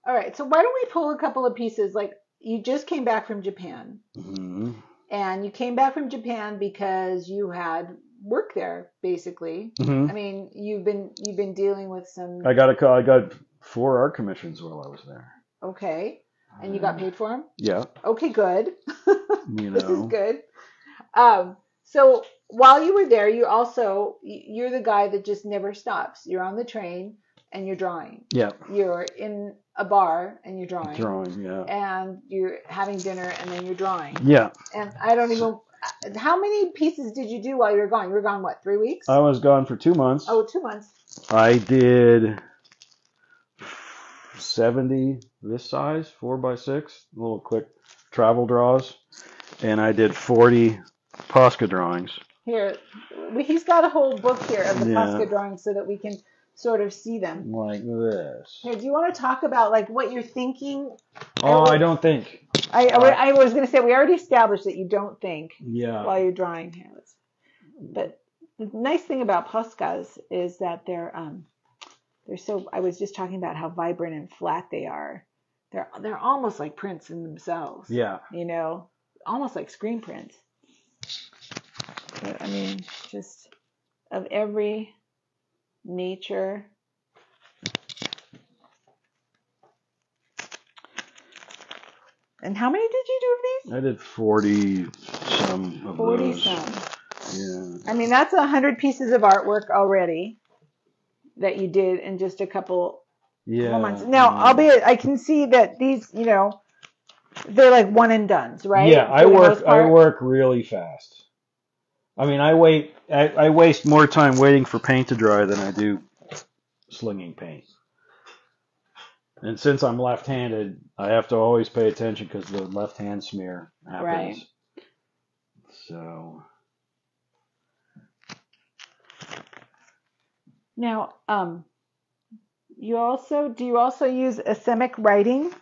All right. So why don't we pull a couple of pieces? Like, you just came back from Japan. Mm-hmm. And you came back from Japan because you had work there, basically. Mm-hmm. I mean, you've been you've been dealing with some. I got a call. I got four art commissions while I was there. Okay, and you got paid for them? Yeah. Okay, good. You know, this is good. Um, so while you were there, you also you're the guy that just never stops. You're on the train and you're drawing. Yeah. You're in a bar and you're drawing. Drawing, yeah. And you're having dinner and then you're drawing. Yeah. And I don't even. How many pieces did you do while you were gone? You were gone what, three weeks? I was gone for two months. Oh, two months. I did seventy this size, four by six, little quick travel draws, and I did forty Posca drawings. Here, he's got a whole book here of the yeah. Posca drawings so that we can sort of see them. Like this. Here, do you want to talk about like what you're thinking? Oh, I don't think. I, I, I was going to say, we already established that you don't think yeah. while you're drawing here. But the nice thing about Poscas is that they're um, they're so. I was just talking about how vibrant and flat they are. They're they're almost like prints in themselves. Yeah. You know, almost like screen prints. But, I mean, just of every nature. And how many did you do of these? I did forty some of forty those. Some. Yeah. I mean, that's a hundred pieces of artwork already that you did in just a couple, yeah, couple months. Now, yeah. I'll be. I can see that these, you know, they're like one and done's, right? Yeah, for I work. I work really fast. I mean, I wait. I, I waste more time waiting for paint to dry than I do slinging paint. And since I'm left-handed, I have to always pay attention because the left-hand smear happens. Right. So. Now, um, you also do you also use asemic writing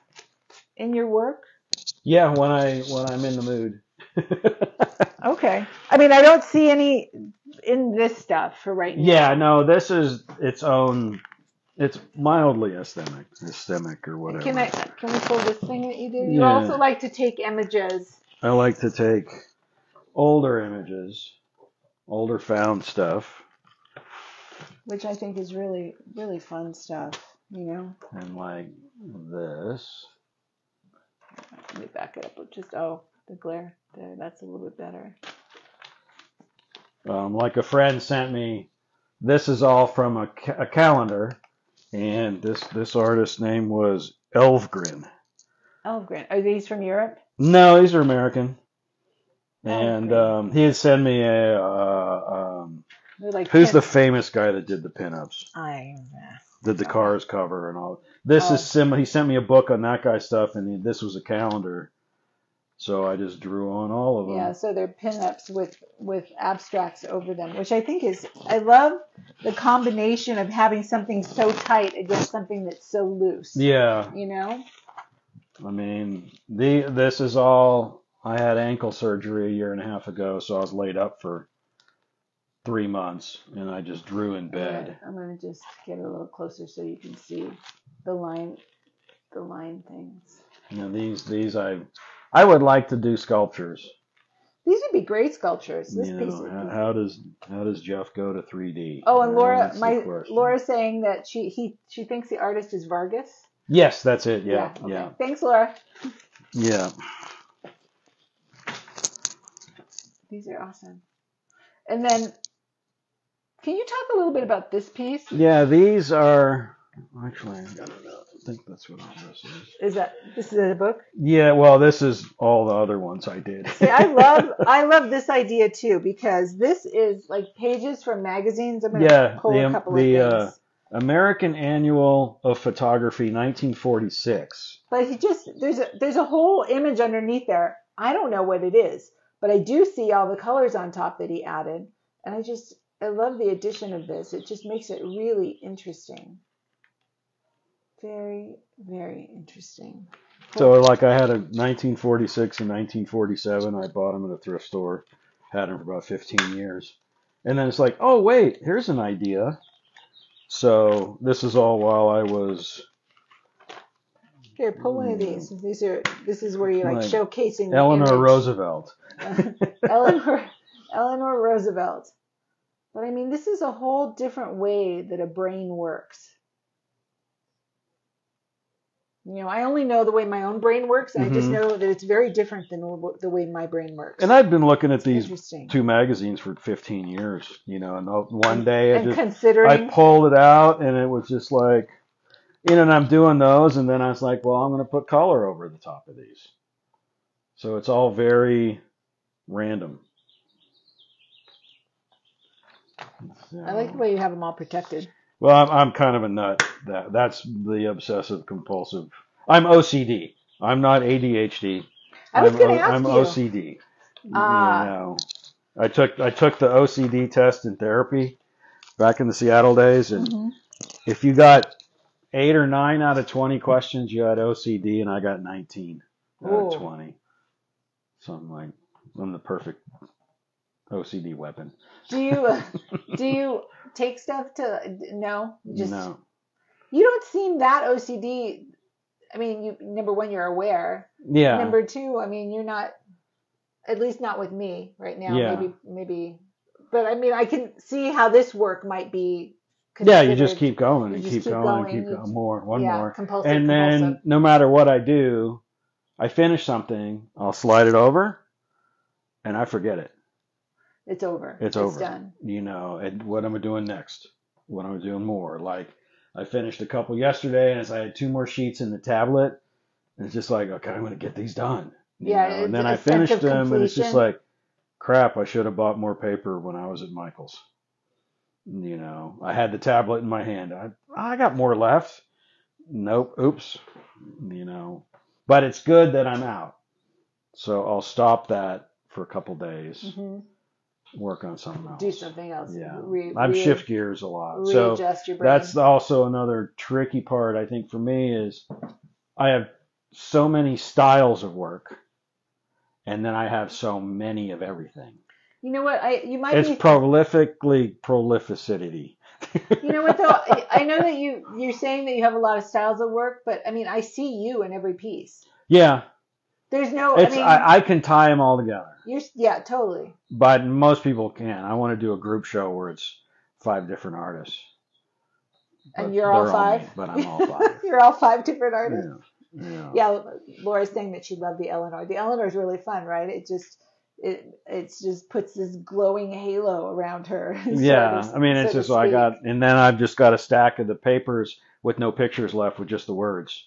in your work? Yeah, when I when I'm in the mood. Okay. I mean, I don't see any in this stuff for right now. Yeah, no, this is its own. It's mildly asemic, asemic or whatever. Can I can we pull this thing that you do? Yeah. You also like to take images. I like to take older images, older found stuff, which I think is really really fun stuff, you know. And like this. Let me back it up. Just oh, the glare there. That's a little bit better. Um, like a friend sent me. This is all from a, ca- a calendar. And this this artist's name was Elfgren. Elfgren. Are these from Europe? No, these are American. Elfgren. And um, he had sent me a. Uh, um, like who's pin- the famous guy that did the pinups? I. Did the Cars cover and all. This oh. is sim. He sent me a book on that guy's stuff, and he, this was a calendar. So I just drew on all of them. Yeah, so they're pinups with, with abstracts over them, which I think is, I love the combination of having something so tight against something that's so loose. Yeah. You know? I mean, the this is all, I had ankle surgery a year and a half ago, so I was laid up for three months, and I just drew in bed. Right, I'm going to just get a little closer so you can see the line, the line things. Now, these, these I... I would like to do sculptures. These would be great sculptures. This you piece know, would be... how does how does Jeff go to three D? Oh, and Laura, uh, my Laura's saying that she he she thinks the artist is Vargas. Yes, that's it. Yeah, yeah. Okay. yeah. Thanks, Laura. Yeah. These are awesome. And then, can you talk a little bit about this piece? Yeah, these are... Actually, I think that's what all this is. Is that, this is a book? Yeah, well, this is all the other ones I did. See, I love I love this idea, too, because this is like pages from magazines. I'm going to yeah, pull the, a couple the, of things. Uh, American Annual of Photography, nineteen forty-six. But he just there's a, there's a whole image underneath there. I don't know what it is, but I do see all the colors on top that he added. And I just, I love the addition of this. It just makes it really interesting. Very, very interesting. So, like, I had a nineteen forty-six and nineteen forty-seven. I bought them at a thrift store. Had them for about fifteen years. And then it's like, oh, wait, here's an idea. So this is all while I was... Here, pull one of these. These are. This is where you're, like, like showcasing Eleanor the Roosevelt. uh, Eleanor, Eleanor Roosevelt. But, I mean, this is a whole different way that a brain works. You know, I only know the way my own brain works. And mm-hmm. I just know that it's very different than the way my brain works. And I've been looking at these two magazines for fifteen years, you know, and one day and I, just, considering... I pulled it out and it was just like, you know, and I'm doing those. And then I was like, well, I'm going to put color over the top of these. So it's all very random. So... I like the way you have them all protected. Well, I'm, I'm kind of a nut. That, that's the obsessive compulsive. I'm O C D. I'm not A D H D. I was going to ask I'm you. O C D. Uh, you know, I took I took the O C D test in therapy back in the Seattle days, and mm-hmm. if you got eight or nine out of twenty questions, you had O C D, and I got nineteen Ooh. Out of twenty. So I'm like, I'm the perfect O C D weapon. Do you uh, do you take stuff to no? Just no. You don't seem that O C D. I mean, you number one, you're aware. Yeah. Number two, I mean, you're not, at least not with me right now. Yeah. Maybe, maybe, but I mean, I can see how this work might be. Yeah, you just keep going and keep, keep going, going and keep going. More, one yeah, more, compulsive, and then compulsive. No matter what I do, I finish something, I'll slide it over, and I forget it. It's over. It's, it's over. Done. You know, and what am I doing next? What am I doing more? Like, I finished a couple yesterday, and as I had two more sheets in the tablet, and it's just like, okay, I'm going to get these done. You yeah. Know? And then I finished them, completion. And it's just like, crap, I should have bought more paper when I was at Michael's. You know, I had the tablet in my hand. I I got more left. Nope. Oops. You know, but it's good that I'm out. So I'll stop that for a couple days. Mm-hmm. Work on something else. Do something else. Yeah. Re- I re- shift gears a lot. So that's also another tricky part, I think, for me is I have so many styles of work, and then I have so many of everything. You know what? I you might It's be... prolifically prolificity. You know what, though? I know that you, you're saying that you have a lot of styles of work, but, I mean, I see you in every piece. Yeah. There's no, it's, I mean... I, I can tie them all together. You're, yeah, totally. But most people can. I want to do a group show where it's five different artists. And but you're all five? All me, but I'm all five. You're all five different artists? Yeah. Yeah. Yeah, Laura's saying that she loved the Eleanor. The Eleanor's really fun, right? It just it it's just puts this glowing halo around her. So yeah, to, I mean, it's so just I got... And then I've just got a stack of the papers with no pictures left with just the words.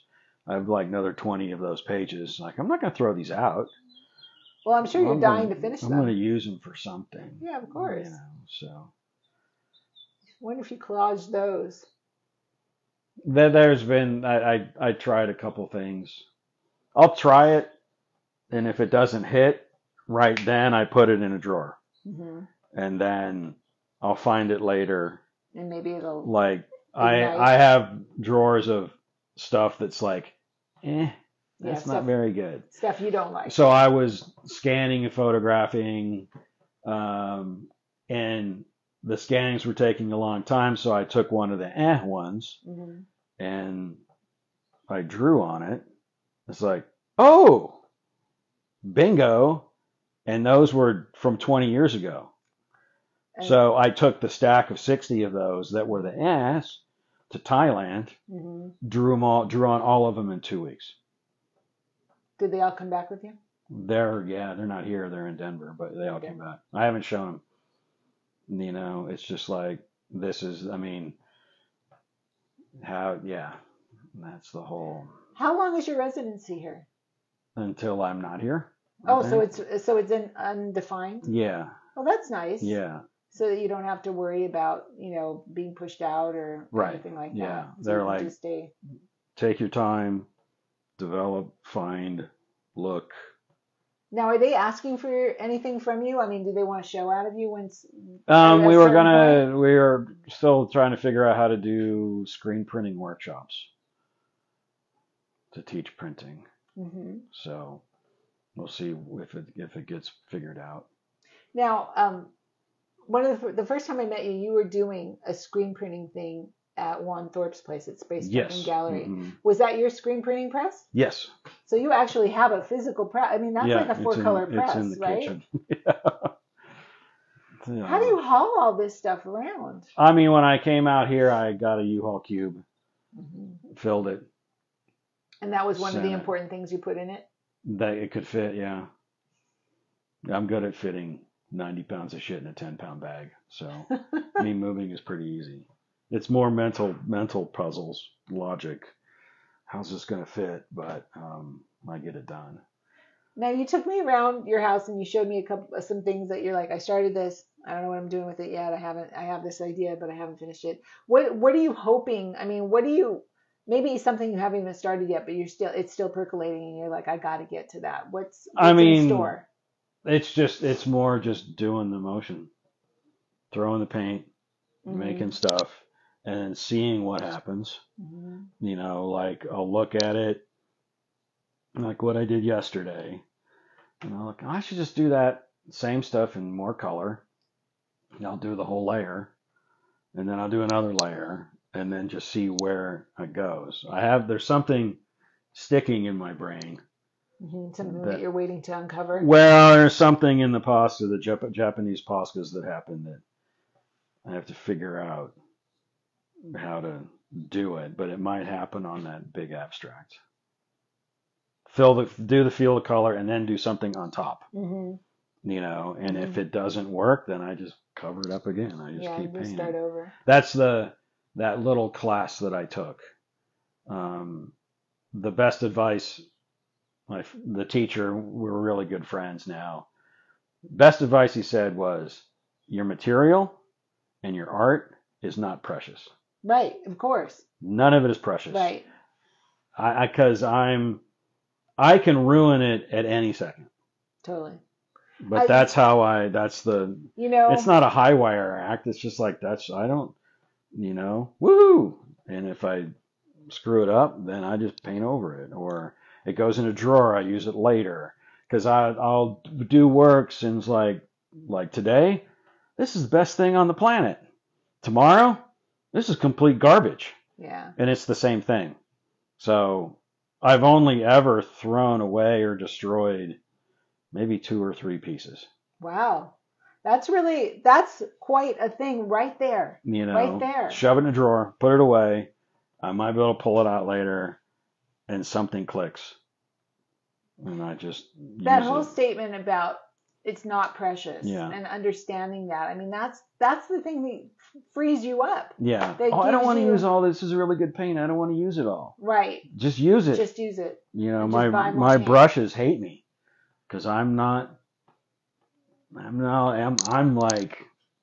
I have like another twenty of those pages. Like, I'm not going to throw these out. Well, I'm sure you're I'm dying gonna, to finish them. I'm going to use them for something. Yeah, of course. You know, so. I wonder if you collaged those. There, there's been, I, I, I tried a couple things. I'll try it, and if it doesn't hit, right then I put it in a drawer. Mm-hmm. And then I'll find it later. And maybe it'll... Like, I, I have drawers of stuff that's like, eh. That's yeah, not stuff, very good. Stuff you don't like. So I was scanning and photographing, um, and the scannings were taking a long time, so I took one of the eh ones, mm-hmm. and I drew on it. It's like, oh, bingo. And those were from twenty years ago. And so I took the stack of sixty of those that were the ehs to Thailand, mm-hmm. drew them all, drew on all of them in two weeks. Did they all come back with you? They're, yeah, they're not here. They're in Denver, but they all okay. came back. I haven't shown them. You know, it's just like, this is, I mean, how, yeah, that's the whole. How long is your residency here? Until I'm not here. I oh, think. so it's, so it's in, undefined? Yeah. Well, that's nice. Yeah. So that you don't have to worry about, you know, being pushed out or right. anything like yeah. that. Yeah. So they're like, just stay. Take your time, develop, find, look. Now, are they asking for anything from you? I mean, do they want a show out of you once? Um, we were gonna, point? we were still trying to figure out how to do screen printing workshops to teach printing. Mm-hmm. So we'll see if it if it gets figured out. Now, um, one of the the first time I met you, you were doing a screen printing thing at Juan Thorpe's place at Space Printing yes. Gallery. Mm-hmm. Was that your screen printing press? Yes. So you actually have a physical press. I mean, that's yeah, like a four-color press, it's in the right? kitchen. Yeah. Yeah. How do you haul all this stuff around? I mean, when I came out here, I got a U-Haul cube, mm-hmm. filled it. And that was one of the important it. things you put in it? That it could fit, yeah. I'm good at fitting ninety pounds of shit in a ten-pound bag. So me moving is pretty easy. It's more mental, mental puzzles, logic. How's this going to fit? But um, I get it done. Now, you took me around your house and you showed me a couple, some things that you're like, I started this. I don't know what I'm doing with it yet. I haven't, I have this idea, but I haven't finished it. What, what are you hoping? I mean, what do you, maybe something you haven't even started yet, but you're still, it's still percolating and you're like, I got to get to that. What's, what's I mean, in store? It's just, it's more just doing the motion, throwing the paint, mm-hmm. making stuff. And then seeing what happens, mm-hmm. you know, like I'll look at it, like what I did yesterday, and I'll look, I should just do that same stuff in more color, and I'll do the whole layer, and then I'll do another layer, and then just see where it goes. I have, there's something sticking in my brain. Mm-hmm. Something that, that you're waiting to uncover? Well, there's something in the Posca, the Jap- Japanese Poscas that happened that I have to figure out how to do it, but it might happen on that big abstract. Fill the do the field of color and then do something on top. Mm-hmm. You know, and mm-hmm. if it doesn't work, then I just cover it up again. I just yeah, keep painting. Start over. That's the that little class that I took. Um, the best advice, my the teacher, we're really good friends now. Best advice he said was, your material and your art is not precious. Right, of course. None of it is precious. Right. I, I cause I'm, I can ruin it at any second. Totally. But I, that's how I, that's the, you know, it's not a high wire act. It's just like, that's, I don't, you know, woohoo. And if I screw it up, then I just paint over it, or it goes in a drawer. I use it later. Cause I, I'll do works and it's like, like today, this is the best thing on the planet. Tomorrow, this is complete garbage. Yeah. And it's the same thing. So I've only ever thrown away or destroyed maybe two or three pieces. Wow. That's really, that's quite a thing right there. You know, right there. Shove it in a drawer, put it away. I might be able to pull it out later and something clicks. And I just. That whole it. statement about it's not precious yeah. and understanding that. I mean, that's, that's the thing that frees you up. Yeah. Oh, I don't want to you... use all this. This is a really good paint. I don't want to use it all. Right. Just use it. Just use it. You know, my, my paint. brushes hate me because I'm not, I'm not, I'm, I'm like,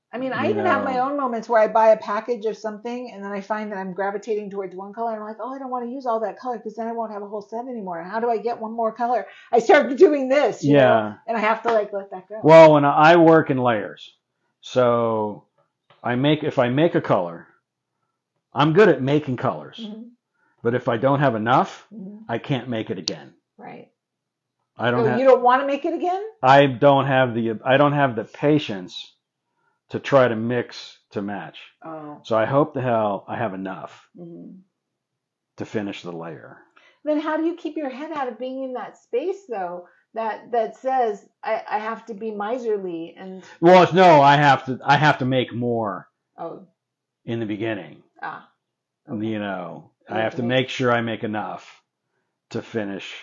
I mean, I even know. have my own moments where I buy a package of something and then I find that I'm gravitating towards one color. And I'm like, oh, I don't want to use all that color because then I won't have a whole set anymore. How do I get one more color? I start doing this, you yeah. know, and I have to like let that go. Well, and I work in layers. So I make, if I make a color, I'm good at making colors. Mm-hmm. But if I don't have enough, mm-hmm. I can't make it again. Right. I don't so have, you don't want to make it again? I don't have the, I don't have the patience to try to mix to match. Oh. So I hope the hell I have enough mm-hmm. to finish the layer. Then how do you keep your head out of being in that space though? That that says I, I have to be miserly and. Well, no, I have to. I have to make more. Oh. In the beginning. Ah. Okay. You know, you I have, have to make, make sure I make enough to finish.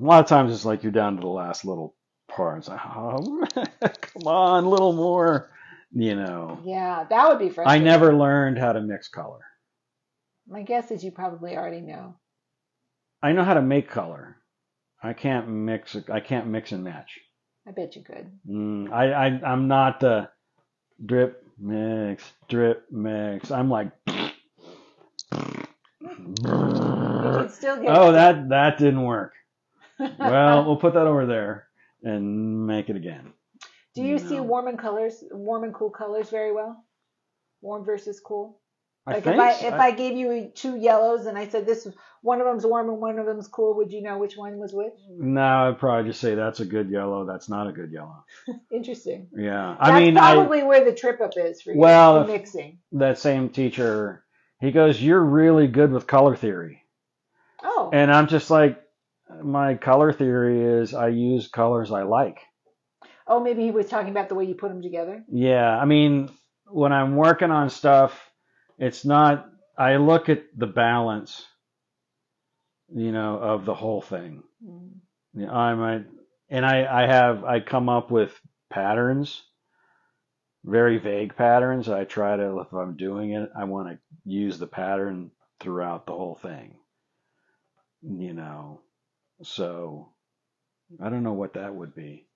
A lot of times it's like you're down to the last little part. It's like, oh, come on, a little more, you know. Yeah, that would be frustrating. I never learned how to mix color. My guess is you probably already know. I know how to make color. I can't mix. I can't mix and match. I bet you could. Mm, I, I, I'm not the drip mix, drip mix. I'm like. You still get oh, it. that that didn't work. Well, we'll put that over there and make it again. Do you, you know? see warm and colors, warm and cool colors very well? Warm versus cool. Like I think if I if I, I gave you two yellows and I said this one of them's warm and one of them's cool, would you know which one was which? No, I'd probably just say that's a good yellow, that's not a good yellow. Interesting. Yeah, I that's mean, probably I, where the trip up is for you. Well, mixing. That same teacher, he goes, "You're really good with color theory." Oh. And I'm just like, my color theory is I use colors I like. Oh, maybe he was talking about the way you put them together. Yeah, I mean, when I'm working on stuff. It's not, I look at the balance, you know, of the whole thing. Mm. You know, I'm a, and I, I have, I come up with patterns, very vague patterns. I try to, if I'm doing it, I want to use the pattern throughout the whole thing, you know. So I don't know what that would be.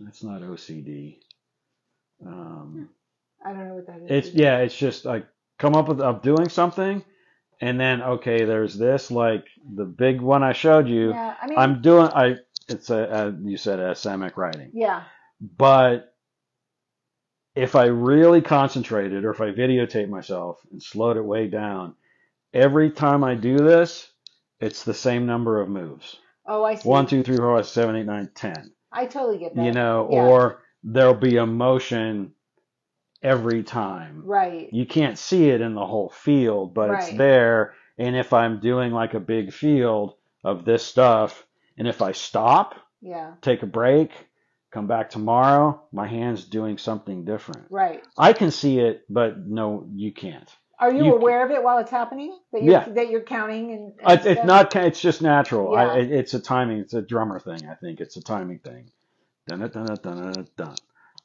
That's not O C D. Um, hmm. I don't know what that is. It's either. Yeah, it's just like come up with I'm doing something, and then okay, there's this like the big one I showed you. Yeah, I mean, I'm doing I. It's a, a you said asemic writing. Yeah. But if I really concentrated, or if I videotape myself and slowed it way down, every time I do this, it's the same number of moves. Oh, I see. One, two, three, four, five, seven, eight, nine, ten. I totally get that. You know, yeah. Or there'll be a motion. Every time, right? You can't see it in the whole field, but right. It's there. And if I'm doing like a big field of this stuff, and if I stop, yeah, take a break, come back tomorrow, my hand's doing something different, right? I can see it, but no, you can't. Are you, you aware can. of it while it's happening? That you're, yeah, that you're counting and, and it's, it's not. It's just natural. Yeah. I, it's a timing. It's a drummer thing. I think it's a timing thing. Dun dun dun dun dun dun.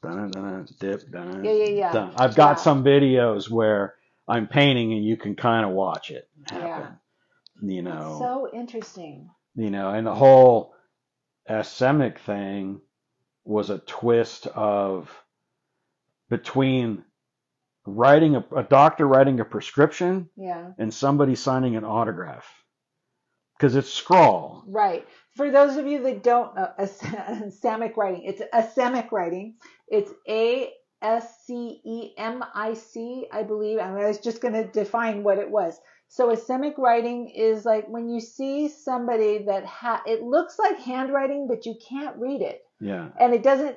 Dun, dun, dip, dun, yeah, yeah, yeah. Dun. I've got yeah. some videos where I'm painting and you can kind of watch it happen. Yeah. You know, it's so interesting. You know, and the whole asemic thing was a twist of between writing a, a doctor writing a prescription, yeah, and somebody signing an autograph because it's scrawl, right? For those of you that don't know, asemic writing, it's asemic writing. It's A S C E M I C, I believe. I mean, I was just going to define what it was. So asemic writing is like when you see somebody that ha- it looks like handwriting, but you can't read it. Yeah. And it doesn't,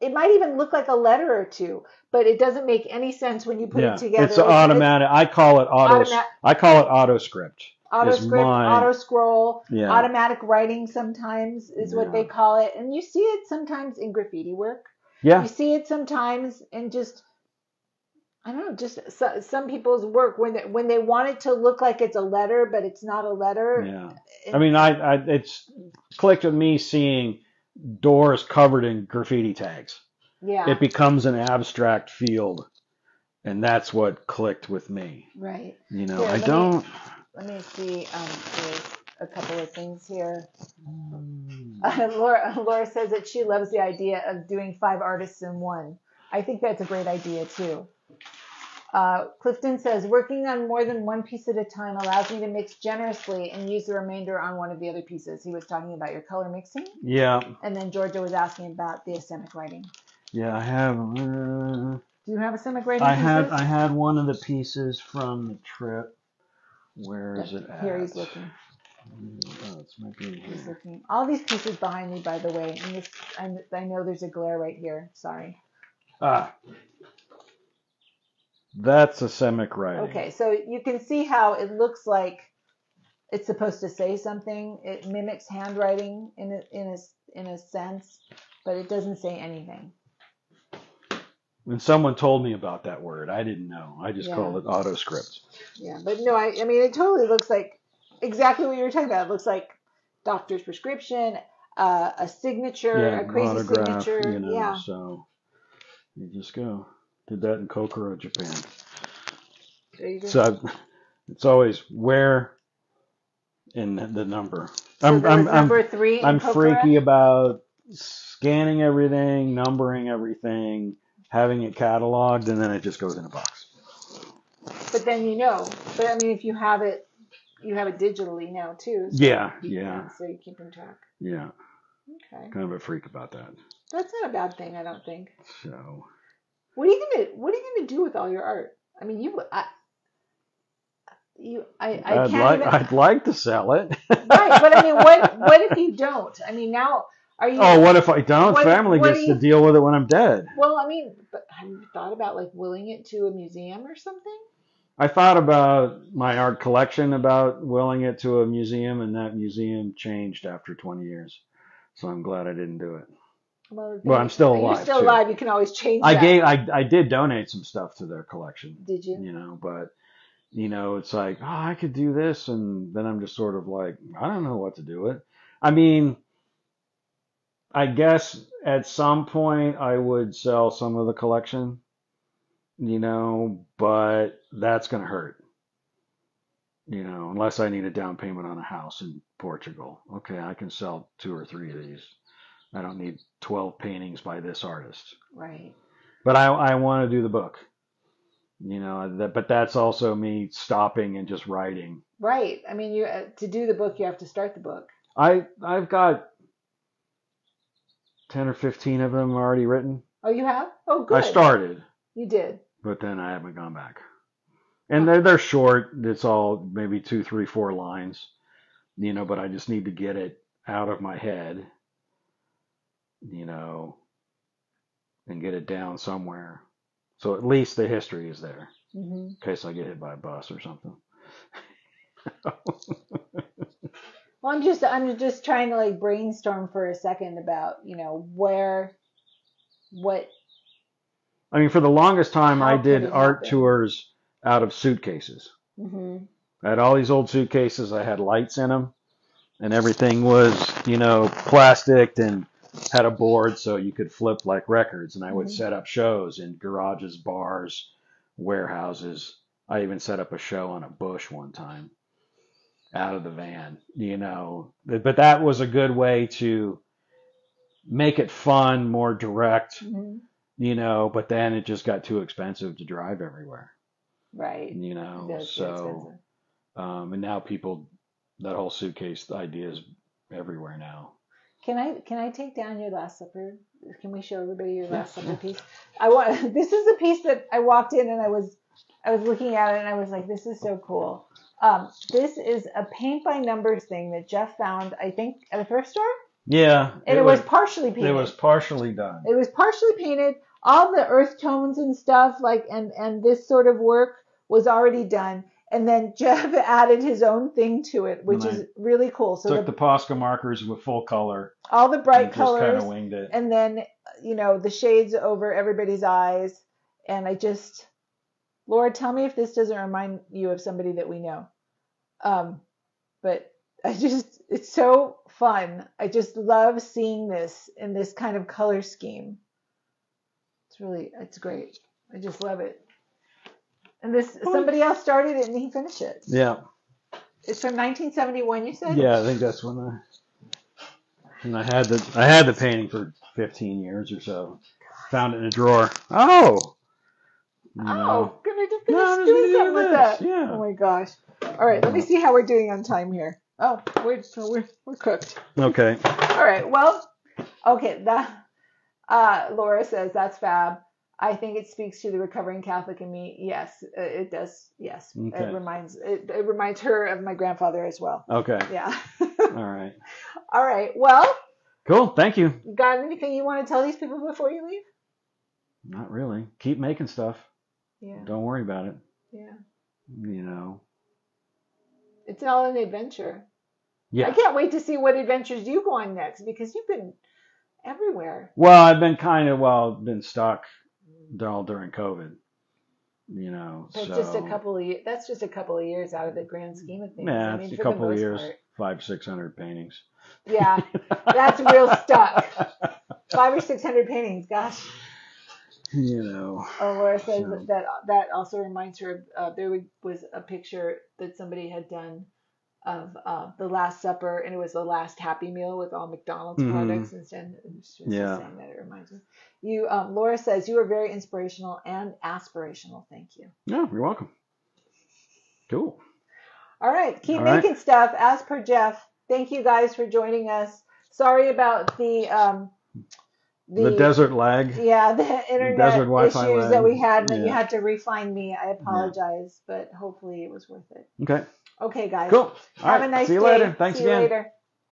it might even look like a letter or two, but it doesn't make any sense when you put yeah, it together. It's, it's automatic. It's, I call it auto. Automa- I call it autoscript. Auto-script, auto-scroll, yeah. automatic writing sometimes is yeah. what they call it. And you see it sometimes in graffiti work. Yeah. You see it sometimes in just, I don't know, just so, some people's work when they, when they want it to look like it's a letter, but it's not a letter. Yeah. It, I mean, I, I it's clicked with me seeing doors covered in graffiti tags. Yeah. It becomes an abstract field. And that's what clicked with me. Right. You know, yeah, I don't... Me, Let me see. Um, there's a couple of things here. Uh, Laura, Laura says that she loves the idea of doing five artists in one. I think that's a great idea, too. Uh, Clifton says, working on more than one piece at a time allows me to mix generously and use the remainder on one of the other pieces. He was talking about your color mixing. Yeah. And then Georgia was asking about the asemic writing. Yeah, I have. Uh, Do you have asemic writing? I had, I had one of the pieces from the trip. Where is it at? Here he's looking. Oh, it's my green here. He's looking. All these pieces behind me, by the way. And this, I'm, I know there's a glare right here. Sorry. Ah, that's asemic writing. Okay, so you can see how it looks like it's supposed to say something. It mimics handwriting in a, in a, in a sense, but it doesn't say anything. And someone told me about that word. I didn't know. I just yeah. called it autoscript. Yeah, but no, I, I mean, it totally looks like exactly what you were talking about. It looks like doctor's prescription, uh, a signature, yeah, a crazy autograph, signature. You know, yeah. So you just go. Did that in Kokoro, Japan. There you go. So I've, it's always where and the number. So I'm, I'm, number I'm, three I'm freaky about scanning everything, numbering everything, having it cataloged, and then it just goes in a box. But then you know. But I mean, if you have it, you have it digitally now too. So yeah, yeah. Can, so you keep in track. Yeah. Okay. Kind of a freak about that. That's not a bad thing, I don't think. So. What are you gonna What are you gonna do with all your art? I mean, you. I, You, I, I I'd, can't like, even... I'd like to sell it. Right, but I mean, what what if you don't? I mean, now are you? Oh, what if I don't? What, Family what gets you... to deal with it when I'm dead. Well, I mean, but have you thought about like willing it to a museum or something? I thought about my art collection about willing it to a museum, and that museum changed after twenty years, so I'm glad I didn't do it. Well, well I'm still alive. You're still too. alive. You can always change. I that. gave. I I did donate some stuff to their collection. Did you? You know, but. You know, it's like, oh, I could do this. And then I'm just sort of like, I don't know what to do with it. I mean, I guess at some point I would sell some of the collection, you know, but that's going to hurt. You know, unless I need a down payment on a house in Portugal. Okay, I can sell two or three of these. I don't need twelve paintings by this artist. Right. But I, I want to do the book. You know, that, but that's also me stopping and just writing. Right. I mean, you uh, to do the book, you have to start the book. I I've got ten or fifteen of them already written. Oh, you have? Oh, good. I started. You did. But then I haven't gone back. And they're they're short. It's all maybe two, three, four lines. You know, but I just need to get it out of my head. You know, and get it down somewhere. So at least the history is there, mm-hmm. in case I get hit by a bus or something. Well, I'm just I'm just trying to like brainstorm for a second about, you know, where, what. I mean, for the longest time, I did art happen? tours out of suitcases. Mm-hmm. I had all these old suitcases. I had lights in them, and everything was, you know, plastic and. Had a board so you could flip like records, and I would mm-hmm. set up shows in garages, bars, warehouses. I even set up a show on a bush one time out of the van, you know. But that was a good way to make it fun, more direct, mm-hmm. you know, but then it just got too expensive to drive everywhere. Right. You know, That's so, um, and now people, that whole suitcase idea is everywhere now. Can I can I take down your Last Supper? Can we show everybody your Last Supper piece? I want this is a piece that I walked in and I was I was looking at it and I was like, this is so cool. Um, this is a paint by numbers thing that Jeff found, I think, at a thrift store. Yeah, and it, it was, was partially painted. It was partially done. It was partially painted. All the earth tones and stuff like and and this sort of work was already done. And then Jeff added his own thing to it, which is really cool. So took the, the Posca markers with full color, all the bright and colors, just kind of winged it. And then you know the shades over everybody's eyes. And I just, Laura, tell me if this doesn't remind you of somebody that we know. Um, but I just, it's so fun. I just love seeing this in this kind of color scheme. It's really, it's great. I just love it. And this somebody else started it and he finished it. Yeah. It's from nineteen seventy-one, you said? Yeah, I think that's when I and I had the I had the painting for fifteen years or so. Found it in a drawer. Oh. No. Oh, gonna just gonna no, do something with that. Yeah. Oh my gosh. All right, yeah. Let me see how we're doing on time here. Oh, we're so we're we're cooked. Okay. All right. Well, okay, that uh Laura says that's fab. I think it speaks to the recovering Catholic in me. Yes, it does. Yes, okay. It reminds it, it reminds her of my grandfather as well. Okay. Yeah. All right. All right. Well. Cool. Thank you. Got anything you want to tell these people before you leave? Not really. Keep making stuff. Yeah. Don't worry about it. Yeah. You know. It's all an adventure. Yeah. I can't wait to see what adventures you go on next because you've been everywhere. Well, I've been kind of well, been stuck. All during COVID, you know, that's so. just a couple of that's just a couple of years out of the grand scheme of things. Yeah, I mean, it's a couple of years, part. five six hundred paintings. Yeah, that's real stuff. Five or six hundred paintings, gosh. You know. Oh, Laura says so. that that also reminds her of uh, there was a picture that somebody had done of uh, the Last Supper, and it was the last Happy Meal with all McDonald's mm-hmm. products, and she was yeah. just saying that it reminds her. You, um, Laura says, you are very inspirational and aspirational. Thank you. Yeah, you're welcome. Cool. All right, keep all making right. stuff. As per Jeff, thank you guys for joining us. Sorry about the um, the, the desert lag. Yeah, the internet the issues lag. that we had, and yeah. you had to refine me. I apologize, yeah. but hopefully it was worth it. Okay. Okay, guys. Cool. All Have right. a nice day. See you day. later. Thanks See again. You later.